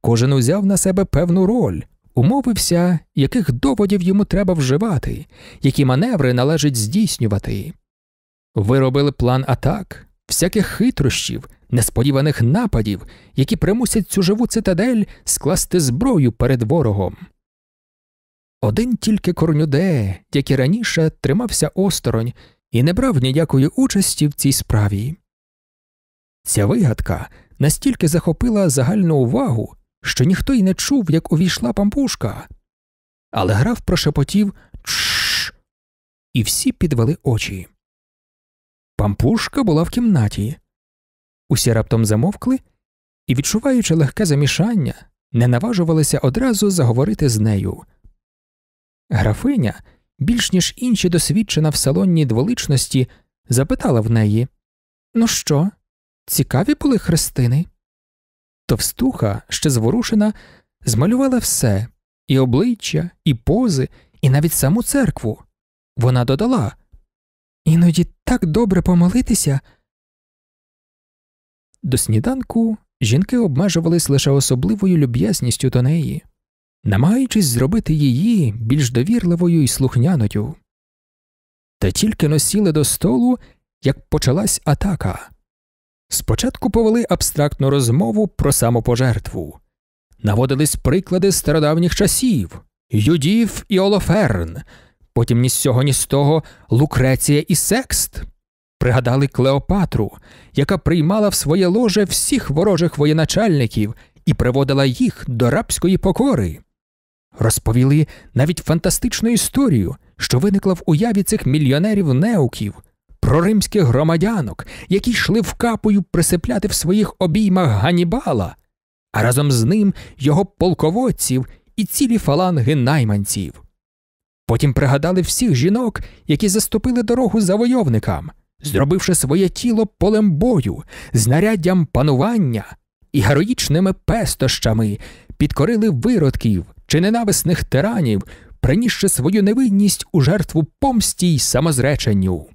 Кожен узяв на себе певну роль, умовився, яких доводів йому треба вживати, які маневри належить здійснювати. Виробили план атак, всяких хитрощів, несподіваних нападів, які примусять цю живу цитадель скласти зброю перед ворогом. Один тільки Корнюде, як і раніше, тримався осторонь і не брав ніякої участі в цій справі. Ця вигадка настільки захопила загальну увагу, що ніхто й не чув, як увійшла Пампушка. Але граф прошепотів «Тш!», і всі підвели очі. Пампушка була в кімнаті. Усі раптом замовкли і, відчуваючи легке замішання, не наважувалися одразу заговорити з нею. Графиня, більш ніж інші досвідчена в салонній дволичності, запитала в неї: «Ну що, цікаві були хрестини?» Товстуха, ще зворушена, змалювала все – і обличчя, і пози, і навіть саму церкву. Вона додала: «Іноді так добре помолитися!» До сніданку жінки обмежувались лише особливою люб'язністю до неї, намагаючись зробити її більш довірливою і слухняною. Та тільки носіли до столу, як почалась атака. Спочатку повели абстрактну розмову про самопожертву. Наводились приклади стародавніх часів – Юдів і Олоферн, потім ні з цього, ні з того Лукреція і Секст. Пригадали Клеопатру, яка приймала в своє ложе всіх ворожих воєначальників і приводила їх до рабської покори. Розповіли навіть фантастичну історію, що виникла в уяві цих мільйонерів-неуків, про римських громадянок, які йшли вкапою присипляти в своїх обіймах Ганнібала, а разом з ним його полководців і цілі фаланги найманців. Потім пригадали всіх жінок, які заступили дорогу завойовникам, зробивши своє тіло полем бою, знаряддям панування і героїчними пестощами, підкорили виродків чи ненависних тиранів, принісши свою невинність у жертву помсті й самозреченню.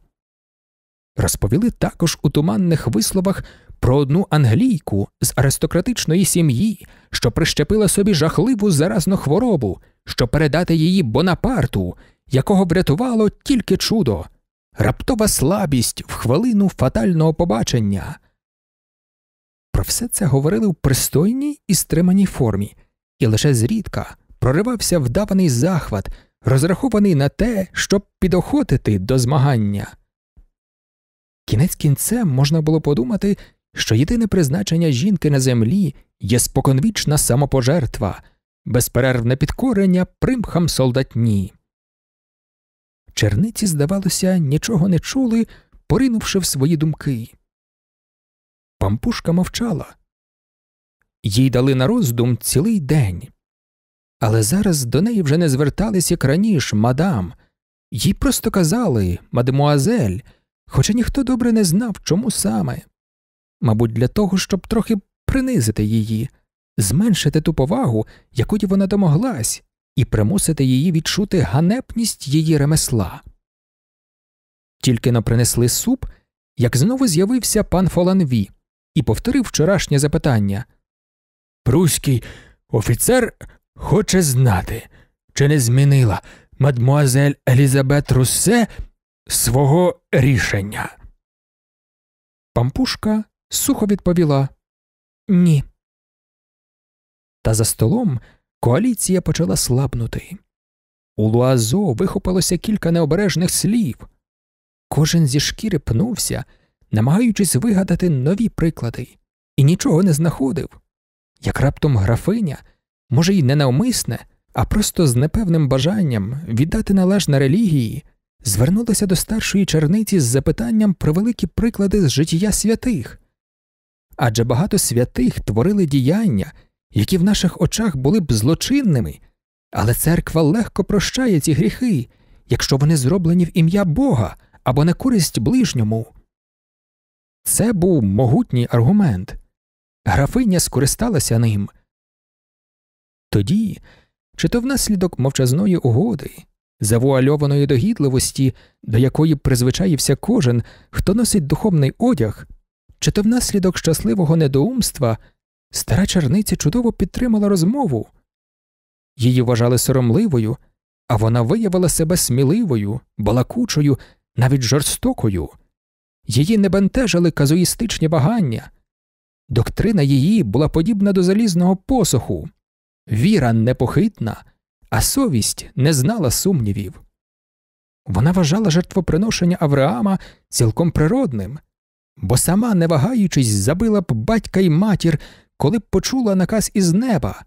Розповіли також у туманних висловах про одну англійку з аристократичної сім'ї, що прищепила собі жахливу заразну хворобу, що передати її Бонапарту, якого врятувало тільки чудо – раптова слабість в хвилину фатального побачення. Про все це говорили в пристойній і стриманій формі, і лише зрідка проривався вдаваний захват, розрахований на те, щоб підохотити до змагання. Кінець кінцем можна було подумати, що єдине призначення жінки на землі є споконвічна самопожертва, безперервне підкорення примхам солдатні. Черниці, здавалося, нічого не чули, поринувши в свої думки. Пампушка мовчала. Їй дали на роздум цілий день. Але зараз до неї вже не звертались, як раніше, мадам. Їй просто казали «мадемуазель», хоча ніхто добре не знав, чому саме. Мабуть, для того, щоб трохи принизити її, зменшити ту повагу, якої вона домоглась, і примусити її відчути ганебність її ремесла. Тільки но принесли суп, як знову з'явився пан Фоланві і повторив вчорашнє запитання. «Пруський офіцер хоче знати, чи не змінила мадмуазель Елізабет Русе свого рішення? Пампушка сухо відповіла «Ні». Та за столом коаліція почала слабнути. У Луазо вихопилося кілька необережних слів. Кожен зі шкіри пнувся, намагаючись вигадати нові приклади, і нічого не знаходив. Як раптом графиня, може й не навмисне, а просто з непевним бажанням віддати належне релігії, звернулася до старшої черниці з запитанням про великі приклади з життя святих. Адже багато святих творили діяння, які в наших очах були б злочинними, але церква легко прощає ці гріхи, якщо вони зроблені в ім'я Бога або на користь ближньому. Це був могутній аргумент. Графиня скористалася ним. Тоді, чи то внаслідок мовчазної угоди, завуальованої догідливості, до якої призвичаївся кожен, хто носить духовний одяг, чи то внаслідок щасливого недоумства, стара черниця чудово підтримала розмову. Її вважали соромливою, а вона виявила себе сміливою, балакучою, навіть жорстокою. Її не бентежили казуїстичні вагання. Доктрина її була подібна до залізного посоху. Віра непохитна, а совість не знала сумнівів. Вона вважала жертвоприношення Авраама цілком природним, бо сама, не вагаючись, забила б батька й матір, коли б почула наказ із неба.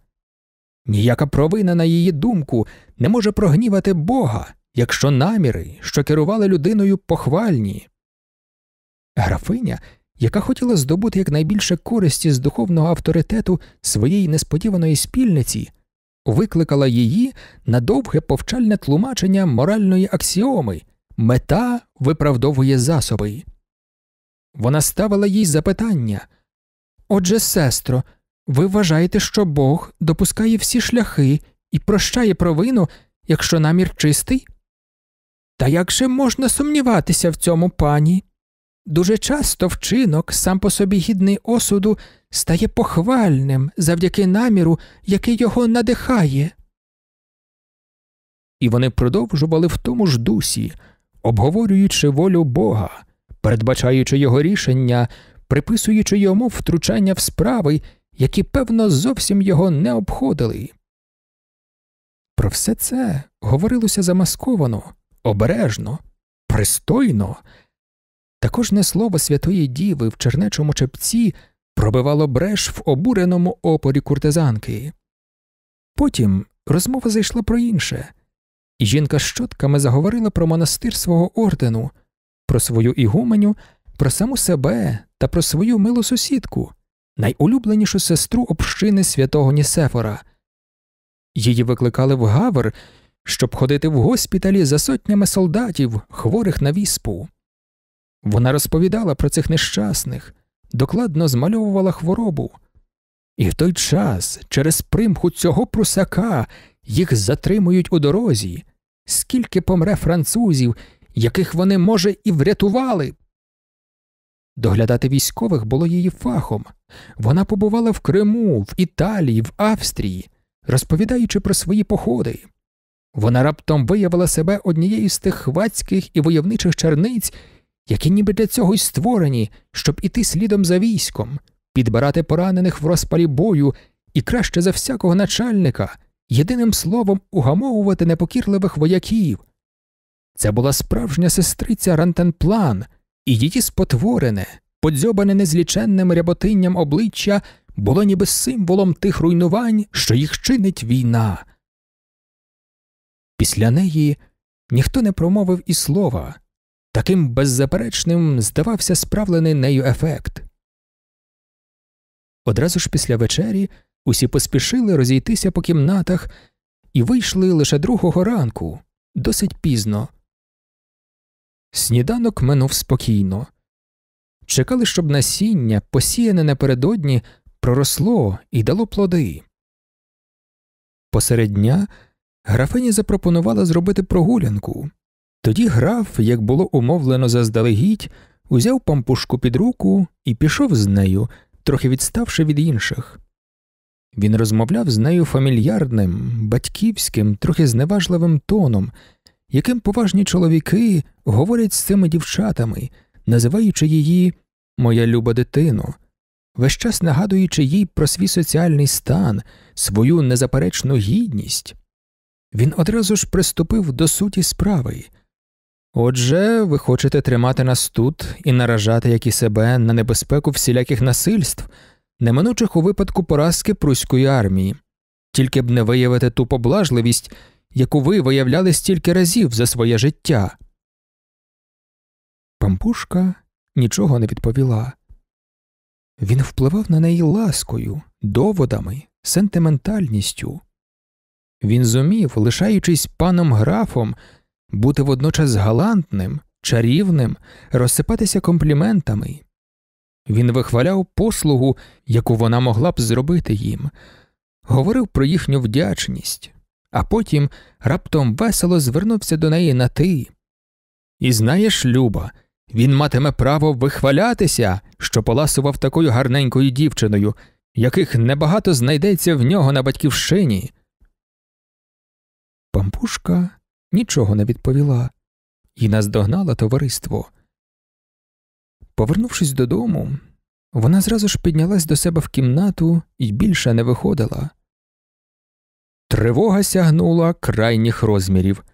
Ніяка провина, на її думку, не може прогнівати Бога, якщо наміри, що керували людиною, похвальні. Графиня, яка хотіла здобути якнайбільше користі з духовного авторитету своєї несподіваної спільниці, викликала її на довге повчальне тлумачення моральної аксіоми «Мета виправдовує засоби». Вона ставила їй запитання «Отже, сестро, ви вважаєте, що Бог допускає всі шляхи і прощає провину, якщо намір чистий? Та як же можна сумніватися в цьому, пані? Дуже часто вчинок, сам по собі гідний осуду, стає похвальним завдяки наміру, який його надихає». І вони продовжували в тому ж дусі, обговорюючи волю Бога, передбачаючи його рішення, приписуючи йому втручання в справи, які, певно, зовсім його не обходили. Про все це говорилося замасковано, обережно, пристойно. Також не слово святої діви в чернечому чепці пробивало бреш в обуреному опорі куртизанки. Потім розмова зайшла про інше, і жінка з щотками заговорила про монастир свого ордену, про свою ігуменю, про саму себе та про свою милу сусідку, найулюбленішу сестру общини святого Нісефора. Її викликали в Гавр, щоб ходити в госпіталі за сотнями солдатів, хворих на віспу. Вона розповідала про цих нещасних, докладно змальовувала хворобу. І в той час, через примху цього прусака, їх затримують у дорозі. Скільки помре французів, яких вони, може, і врятували? Доглядати військових було її фахом. Вона побувала в Криму, в Італії, в Австрії, розповідаючи про свої походи. Вона раптом виявила себе однією з тих хвацьких і войовничих черниць, які ніби для цього й створені, щоб іти слідом за військом, підбирати поранених в розпалі бою і краще за всякого начальника, єдиним словом угамовувати непокірливих вояків. Це була справжня сестриця Рантенплан, і її спотворене, подзьобане незліченним ряботинням обличчя було ніби символом тих руйнувань, що їх чинить війна. Після неї ніхто не промовив і слова. Таким беззаперечним здавався справлений нею ефект. Одразу ж після вечері усі поспішили розійтися по кімнатах і вийшли лише другого ранку, досить пізно. Сніданок минув спокійно. Чекали, щоб насіння, посіяне напередодні, проросло і дало плоди. Посеред дня графиня запропонувала зробити прогулянку. Тоді граф, як було умовлено заздалегідь, узяв Пампушку під руку і пішов з нею, трохи відставши від інших. Він розмовляв з нею фамільярним, батьківським, трохи зневажливим тоном, яким поважні чоловіки говорять з цими дівчатами, називаючи її «моя люба дитино», весь час нагадуючи їй про свій соціальний стан, свою незаперечну гідність. Він одразу ж приступив до суті справи. «Отже, ви хочете тримати нас тут і наражати, як і себе, на небезпеку всіляких насильств, неминучих у випадку поразки пруської армії. Тільки б не виявити ту поблажливість, яку ви виявляли стільки разів за своє життя». Пампушка нічого не відповіла. Він впливав на неї ласкою, доводами, сентиментальністю. Він зумів, лишаючись паном графом, бути водночас галантним, чарівним, розсипатися компліментами. Він вихваляв послугу, яку вона могла б зробити їм, говорив про їхню вдячність, а потім раптом весело звернувся до неї на «ти». «І знаєш, Люба, він матиме право вихвалятися, що поласував такою гарненькою дівчиною, яких небагато знайдеться в нього на батьківщині». Пампушка нічого не відповіла і наздогнала товариство. Повернувшись додому, вона зразу ж піднялась до себе в кімнату і більше не виходила. Тривога сягнула крайніх розмірів.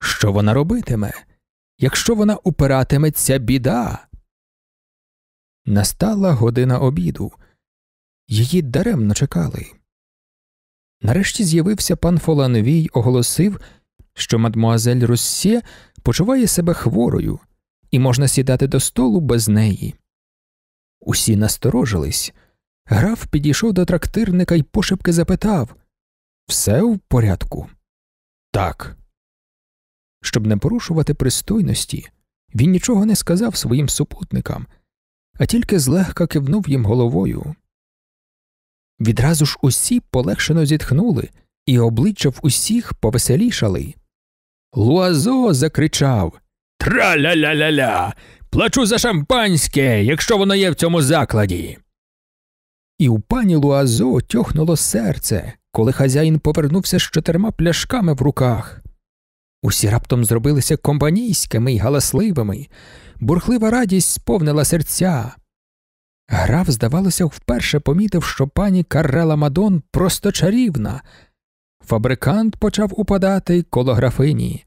Що вона робитиме? Якщо вона упиратиметься, біда. Настала година обіду. Її даремно чекали. Нарешті з'явився пан Фоланві й оголосив, що мадмуазель Русе почуває себе хворою і можна сідати до столу без неї. Усі насторожились. Граф підійшов до трактирника й пошепки запитав: «Все в порядку?» «Так». Щоб не порушувати пристойності, він нічого не сказав своїм супутникам, а тільки злегка кивнув їм головою. Відразу ж усі полегшено зітхнули, і обличчя в усіх повеселішали. Луазо закричав: «Тра-ля-ля-ля-ля! Плачу за шампанське, якщо воно є в цьому закладі!» І у пані Луазо тьохнуло серце, коли хазяїн повернувся з чотирма пляшками в руках. Усі раптом зробилися компанійськими й галасливими, бурхлива радість сповнила серця. Граф, здавалося, вперше помітив, що пані Карре-Ламадон просто чарівна. Фабрикант почав упадати коло графині.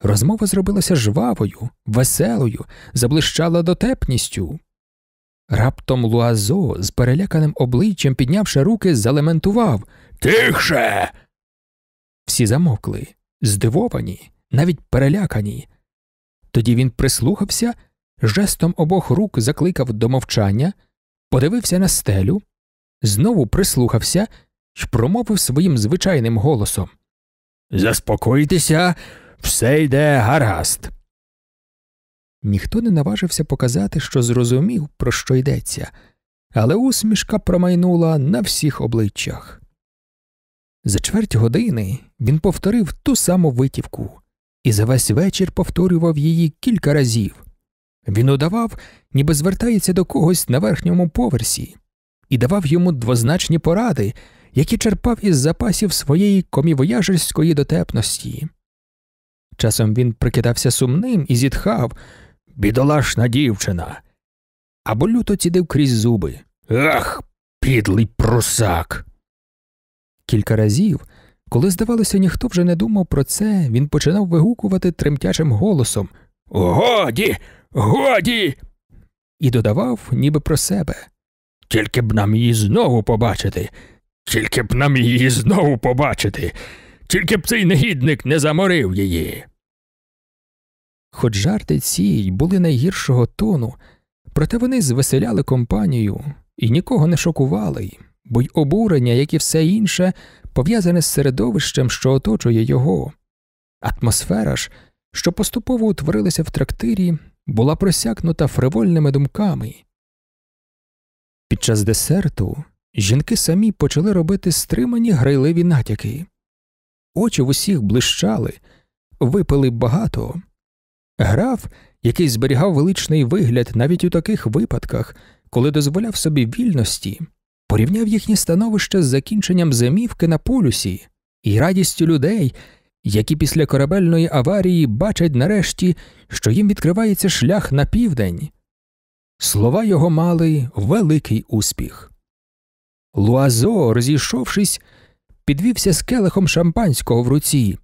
Розмова зробилася жвавою, веселою, заблищала дотепністю. Раптом Луазо, з переляканим обличчям піднявши руки, залементував: «Тихше!» Всі замовкли, здивовані, навіть перелякані. Тоді він прислухався, жестом обох рук закликав до мовчання, подивився на стелю, знову прислухався й промовив своїм звичайним голосом: «Заспокойтеся, все йде гаразд». Ніхто не наважився показати, що зрозумів, про що йдеться, але усмішка промайнула на всіх обличчях. За чверть години він повторив ту саму витівку і за весь вечір повторював її кілька разів. Він удавав, ніби звертається до когось на верхньому поверсі, і давав йому двозначні поради, які черпав із запасів своєї комівояжерської дотепності. Часом він прикидався сумним і зітхав: «Бідолашна дівчина!» Або люто цідив крізь зуби: «Ах, підлий прусак!» Кілька разів, коли, здавалося, ніхто вже не думав про це, він починав вигукувати тремтячим голосом: «Годі! Годі!» І додавав, ніби про себе: «Тільки б нам її знову побачити! Тільки б нам її знову побачити! Тільки б цей негідник не заморив її!» Хоч жарти ці були найгіршого тону, проте вони звеселяли компанію і нікого не шокували, бо й обурення, як і все інше, пов'язане з середовищем, що оточує його. Атмосфера ж, що поступово утворилася в трактирі, була просякнута фривольними думками. Під час десерту жінки самі почали робити стримані грайливі натяки. Очі в усіх блищали, випили багато. Граф, який зберігав величний вигляд навіть у таких випадках, коли дозволяв собі вільності, порівняв їхнє становище з закінченням зимівки на полюсі і радістю людей, які після корабельної аварії бачать нарешті, що їм відкривається шлях на південь. Слова його мали великий успіх. Луазо, розійшовшись, підвівся з келихом шампанського в руці.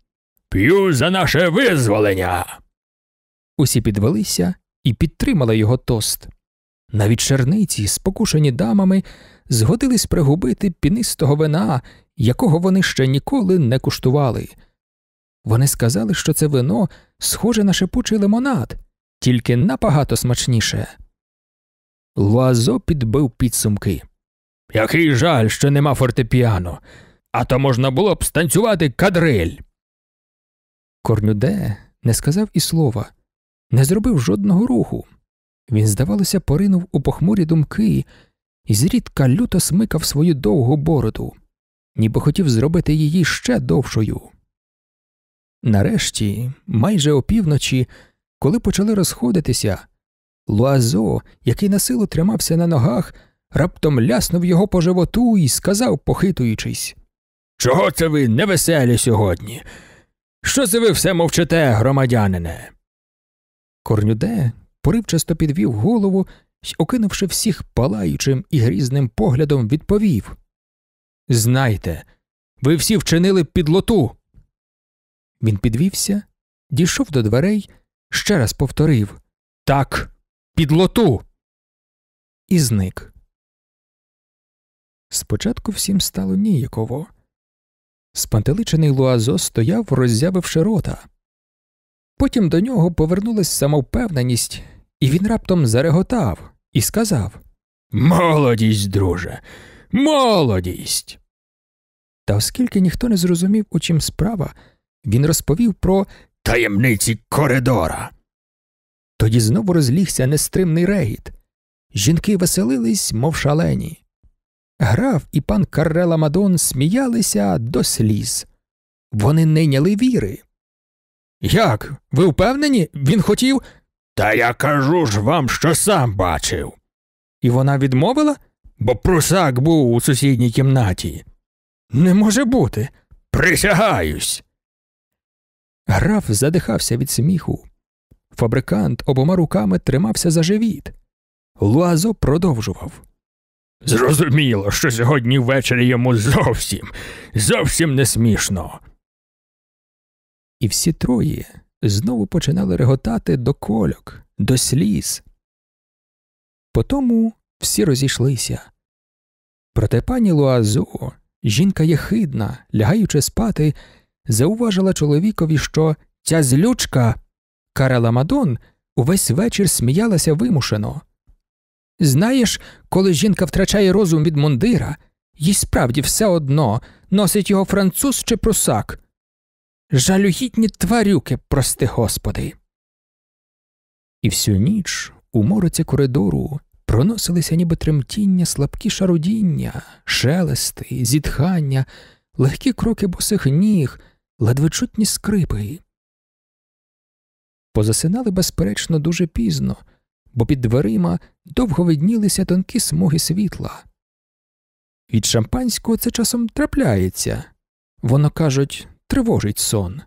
«П'ю за наше визволення!» Усі підвелися і підтримали його тост. Навіть черниці, спокушені дамами, згодились пригубити пінистого вина, якого вони ще ніколи не куштували. Вони сказали, що це вино схоже на шипучий лимонад, тільки набагато смачніше. Луазо підбив підсумки. «Який жаль, що нема фортепіано, а то можна було б станцювати кадриль!» Корнюде не сказав і слова, не зробив жодного руху. Він, здавалося, поринув у похмурі думки і зрідка люто смикав свою довгу бороду, ніби хотів зробити її ще довшою. Нарешті, майже опівночі, коли почали розходитися, Луазо, який насилу тримався на ногах, раптом ляснув його по животу і сказав, похитуючись: «Чого це ви невеселі сьогодні? Що це ви все мовчите, громадянине?» Корнюде поривчасто підвів голову й, окинувши всіх палаючим і грізним поглядом, відповів: «Знайте, ви всі вчинили підлоту!» Він підвівся, дійшов до дверей, ще раз повторив: «Так, підлоту!» і зник. Спочатку всім стало ніяково. Спантеличений Луазо стояв, роззявивши рота. Потім до нього повернулась самовпевненість, і він раптом зареготав і сказав: «Молодість, друже, молодість!» Та оскільки ніхто не зрозумів, у чим справа, він розповів про «таємниці коридора». Тоді знову розлігся нестримний регіт. Жінки веселились, мов шалені. Граф і пан Карре-Ламадон сміялися до сліз. Вони не йняли віри. «Як? Ви впевнені? Він хотів...» «Та я кажу ж вам, що сам бачив!» «І вона відмовила?» «Бо прусак був у сусідній кімнаті!» «Не може бути!» «Присягаюсь!» Граф задихався від сміху. Фабрикант обома руками тримався за живіт. Луазо продовжував: «Зрозуміло, що сьогодні ввечері йому зовсім, зовсім не смішно!» І всі троє знову починали реготати до кольок, до сліз. Потому всі розійшлися. Проте пані Луазо, жінка єхидна, лягаючи спати, зауважила чоловікові, що ця злючка Карре-Ламадон увесь вечір сміялася вимушено. «Знаєш, коли жінка втрачає розум від мундира, їй справді все одно, носить його француз чи прусак. Жалюгідні тварюки, прости господи!» І всю ніч у мороці коридору проносилися ніби тремтіння, слабкі шарудіння, шелести, зітхання, легкі кроки босих ніг, ледве чутні скрипи. Позасинали, безперечно, дуже пізно, бо під дверима довго виднілися тонкі смуги світла. Від шампанського це часом трапляється. Воно, кажуть, тривожить сон.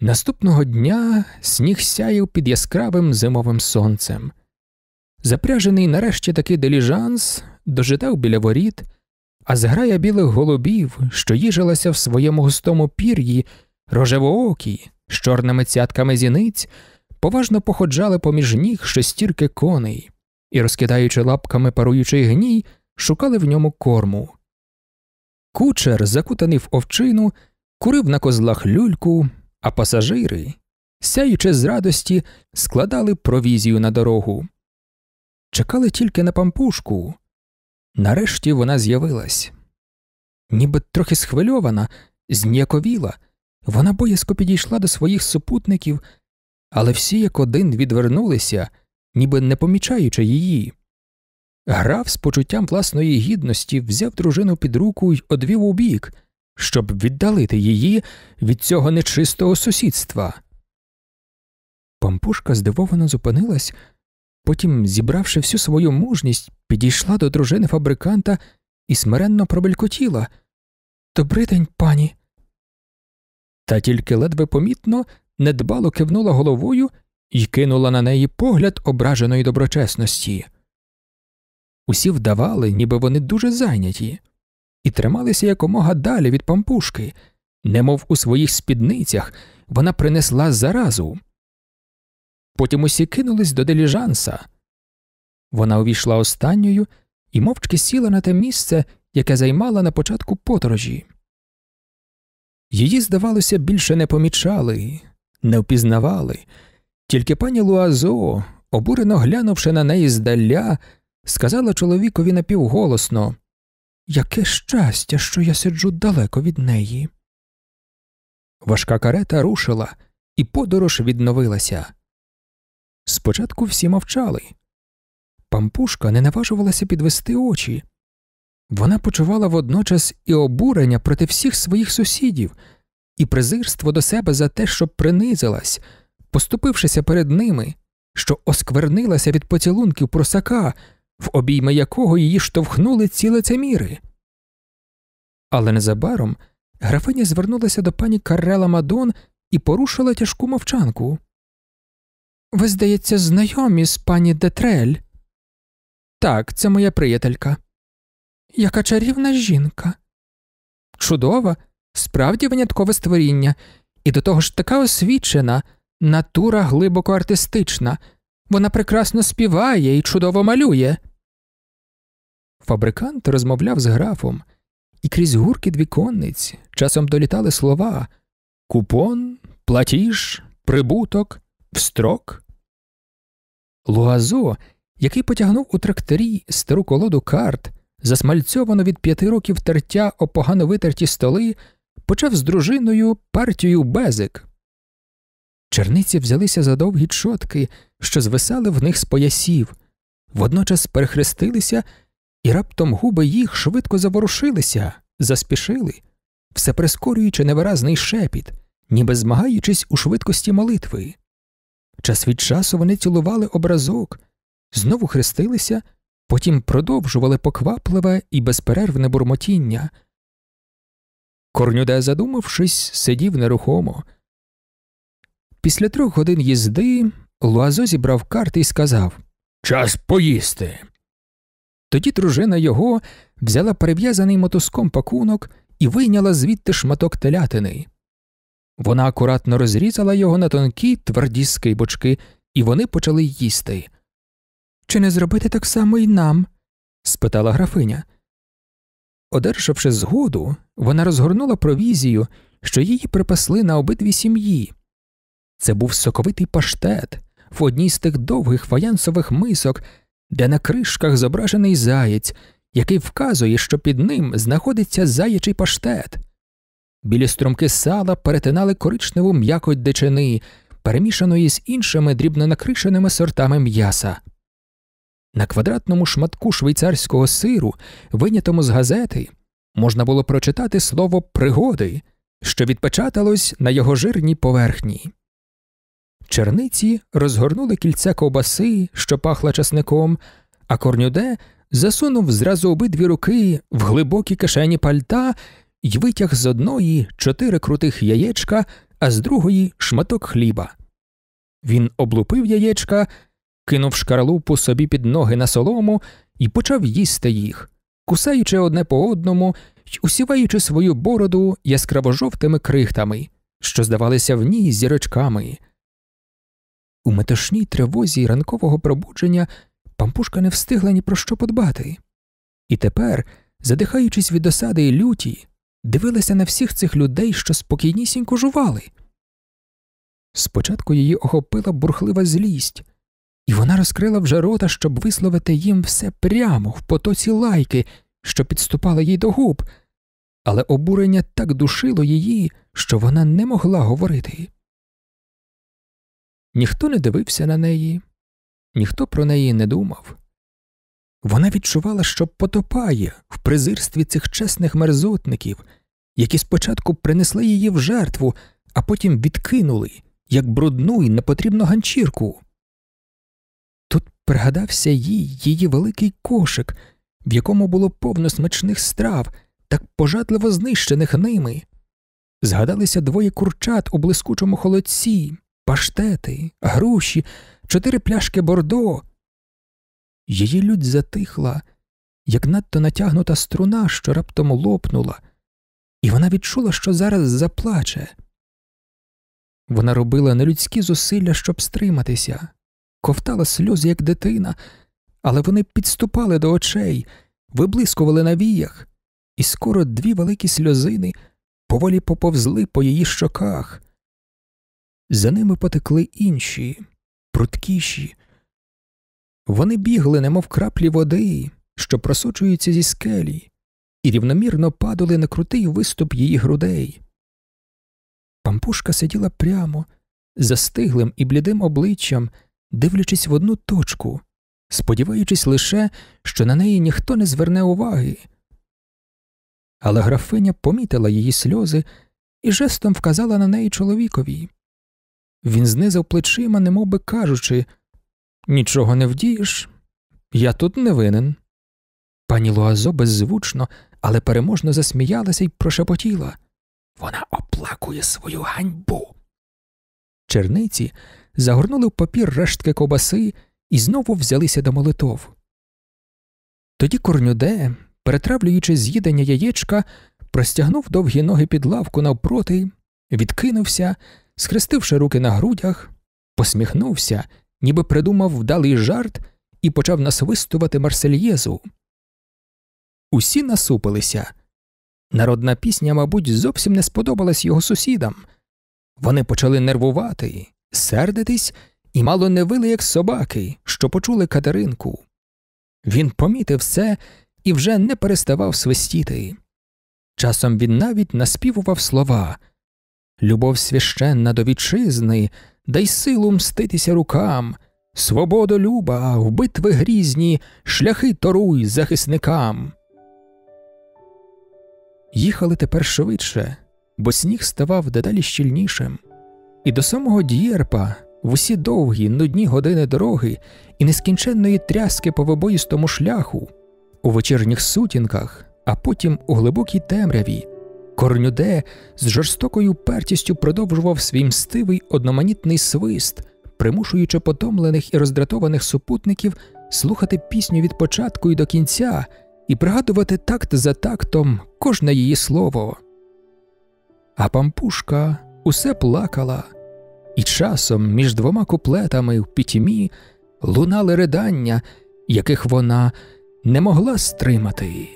Наступного дня сніг сяяв під яскравим зимовим сонцем. Запряжений нарешті таки диліжанс дожидав біля воріт, а зграя білих голубів, що їжилася в своєму густому пір'ї, рожевоокі, з чорними цятками зіниць, поважно походжали поміж ніг шестірки коней і, розкидаючи лапками паруючий гній, шукали в ньому корму. Кучер, закутаний в овчину, курив на козлах люльку, а пасажири, сяючи з радості, складали провізію на дорогу. Чекали тільки на Пампушку. Нарешті вона з'явилась. Ніби трохи схвильована, зніяковіла, вона боязко підійшла до своїх супутників, але всі як один відвернулися, ніби не помічаючи її. Граф з почуттям власної гідності взяв дружину під руку й одвів у бік, щоб віддалити її від цього нечистого сусідства. Пампушка здивовано зупинилась, Потім, зібравши всю свою мужність, підійшла до дружини фабриканта і смиренно пробелькотіла. «Добрий день, пані!» Та тільки ледве помітно недбало кивнула головою і кинула на неї погляд ображеної доброчесності. Усі вдавали, ніби вони дуже зайняті, і трималися якомога далі від пампушки, немов у своїх спідницях вона принесла заразу. Потім усі кинулись до диліжанса. Вона увійшла останньою і мовчки сіла на те місце, яке займала на початку подорожі. Її, здавалося, більше не помічали, не впізнавали. Тільки пані Луазо, обурено глянувши на неї здаля, сказала чоловікові напівголосно: «Яке щастя, що я сиджу далеко від неї». Важка карета рушила, і подорож відновилася. Спочатку всі мовчали. Пампушка не наважувалася підвести очі. Вона почувала водночас і обурення проти всіх своїх сусідів, і презирство до себе за те, що принизилась, поступившися перед ними, що осквернилася від поцілунків просака, в обійми якого її штовхнули ці лицеміри. Але незабаром графиня звернулася до пані Карре-Ламадон і порушила тяжку мовчанку. «Ви, здається, знайомі з пані Детрель?» «Так, це моя приятелька». «Яка чарівна жінка!» «Чудова, справді виняткове створіння, і до того ж така освічена, натура глибоко артистична. Вона прекрасно співає і чудово малює». Фабрикант розмовляв з графом, і крізь гуркіт віконниць часом долітали слова: «купон», «платіж», «прибуток», «встрок». Луазо, який потягнув у трактирі стару колоду карт, засмальцьовано від п'яти років тертя о погано витерті столи, почав з дружиною партію безик. Черниці взялися за довгі чотки, що звисали в них з поясів, водночас перехрестилися, і раптом губи їх швидко заворушилися, заспішили, все прискорюючи невиразний шепіт, ніби змагаючись у швидкості молитви. Час від часу вони цілували образок, знову хрестилися, потім продовжували поквапливе і безперервне бурмотіння. Корнюде, задумавшись, сидів нерухомо. Після трьох годин їзди Луазо зібрав карти і сказав: «Час поїсти!» Тоді дружина його взяла перев'язаний мотузком пакунок і вийняла звідти шматок телятини. Вона акуратно розрізала його на тонкі тверді скибочки, і вони почали їсти. «Чи не зробити так само і нам?» – спитала графиня. Одержавши згоду, вона розгорнула провізію, що її припасли на обидві сім'ї. Це був соковитий паштет в одній з тих довгих фаянсових мисок, де на кришках зображений заєць, який вказує, що під ним знаходиться заячий паштет. Білі струмки сала перетинали коричневу м'якоть дичини, перемішаної з іншими дрібнонакришеними сортами м'яса. На квадратному шматку швейцарського сиру, винятому з газети, можна було прочитати слово «пригоди», що відпечаталось на його жирній поверхні. Черниці розгорнули кільце ковбаси, що пахла часником, а Корнюде засунув зразу обидві руки в глибокі кишені пальта й витяг з одної чотири крутих яєчка, а з другої шматок хліба. Він облупив яєчка, кинув шкарлупу собі під ноги на солому і почав їсти їх, кусаючи одне по одному й усіваючи свою бороду яскраво-жовтими крихтами, що здавалися в ній зірочками. У метушній тривозі ранкового пробудження пампушка не встигла ні про що подбати. І тепер, задихаючись від осади і люті, дивилася на всіх цих людей, що спокійнісінько жували. Спочатку її охопила бурхлива злість, і вона розкрила вже рота, щоб висловити їм все прямо в потоці лайки, що підступала їй до губ, але обурення так душило її, що вона не могла говорити. Ніхто не дивився на неї, ніхто про неї не думав. Вона відчувала, що потопає в презирстві цих чесних мерзотників, які спочатку принесли її в жертву, а потім відкинули, як брудну й непотрібну ганчірку. Тут пригадався їй її великий кошик, в якому було повно смачних страв, так пожадливо знищених ними. Згадалися двоє курчат у блискучому холодці, паштети, груші, чотири пляшки бордо. Її лють затихла, як надто натягнута струна, що раптом лопнула, і вона відчула, що зараз заплаче. Вона робила нелюдські зусилля, щоб стриматися, ковтала сльози, як дитина, але вони підступали до очей, виблискували на віях, і скоро дві великі сльозини поволі поповзли по її щоках. За ними потекли інші, прудкіші. Вони бігли, немов краплі води, що просочуються зі скелі, і рівномірно падали на крутий виступ її грудей. Пампушка сиділа прямо, застиглим і блідим обличчям, дивлячись в одну точку, сподіваючись лише, що на неї ніхто не зверне уваги. Але графиня помітила її сльози і жестом вказала на неї чоловікові. Він знизав плечима, немов би кажучи: «Нічого не вдієш, я тут не винен». Пані Луазо беззвучно, але переможно засміялася й прошепотіла: «Вона оплакує свою ганьбу». Черниці загорнули в папір рештки ковбаси і знову взялися до молитов. Тоді Корнюде, перетравлюючи з'їдення яєчка, простягнув довгі ноги під лавку навпроти, відкинувся, схрестивши руки на грудях, посміхнувся, ніби придумав вдалий жарт, і почав насвистувати Марсельєзу. Усі насупилися. Народна пісня, мабуть, зовсім не сподобалась його сусідам. Вони почали нервувати, сердитись і мало не вили, як собаки, що почули Катеринку. Він помітив це і вже не переставав свистіти. Часом він навіть наспівував слова: «Любов священна до вітчизни, дай силу мститися рукам, свободу люба, в битви грізні, шляхи торуй захисникам». Їхали тепер швидше, бо сніг ставав дедалі щільнішим. І до самого Д'єрпа, в усі довгі, нудні години дороги і нескінченної тряски по вибоїстому шляху, у вечірніх сутінках, а потім у глибокій темряві, Корнюде з жорстокою пертістю продовжував свій мстивий одноманітний свист, примушуючи потомлених і роздратованих супутників слухати пісню від початку і до кінця і пригадувати такт за тактом кожне її слово. А Пампушка усе плакала, і часом між двома куплетами в пітьмі лунали ридання, яких вона не могла стримати.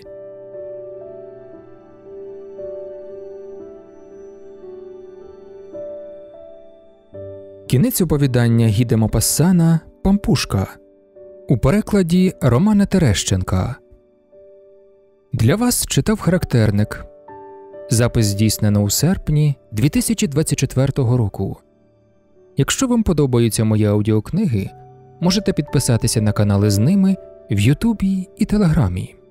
Кінець оповідання Гі де Мопассана «Пампушка» у перекладі Романа Терещенка. Для вас читав характерник. Запис здійснено у серпні дві тисячі двадцять четвертого року. Якщо вам подобаються мої аудіокниги, можете підписатися на канали з ними в Ютубі і Телеграмі.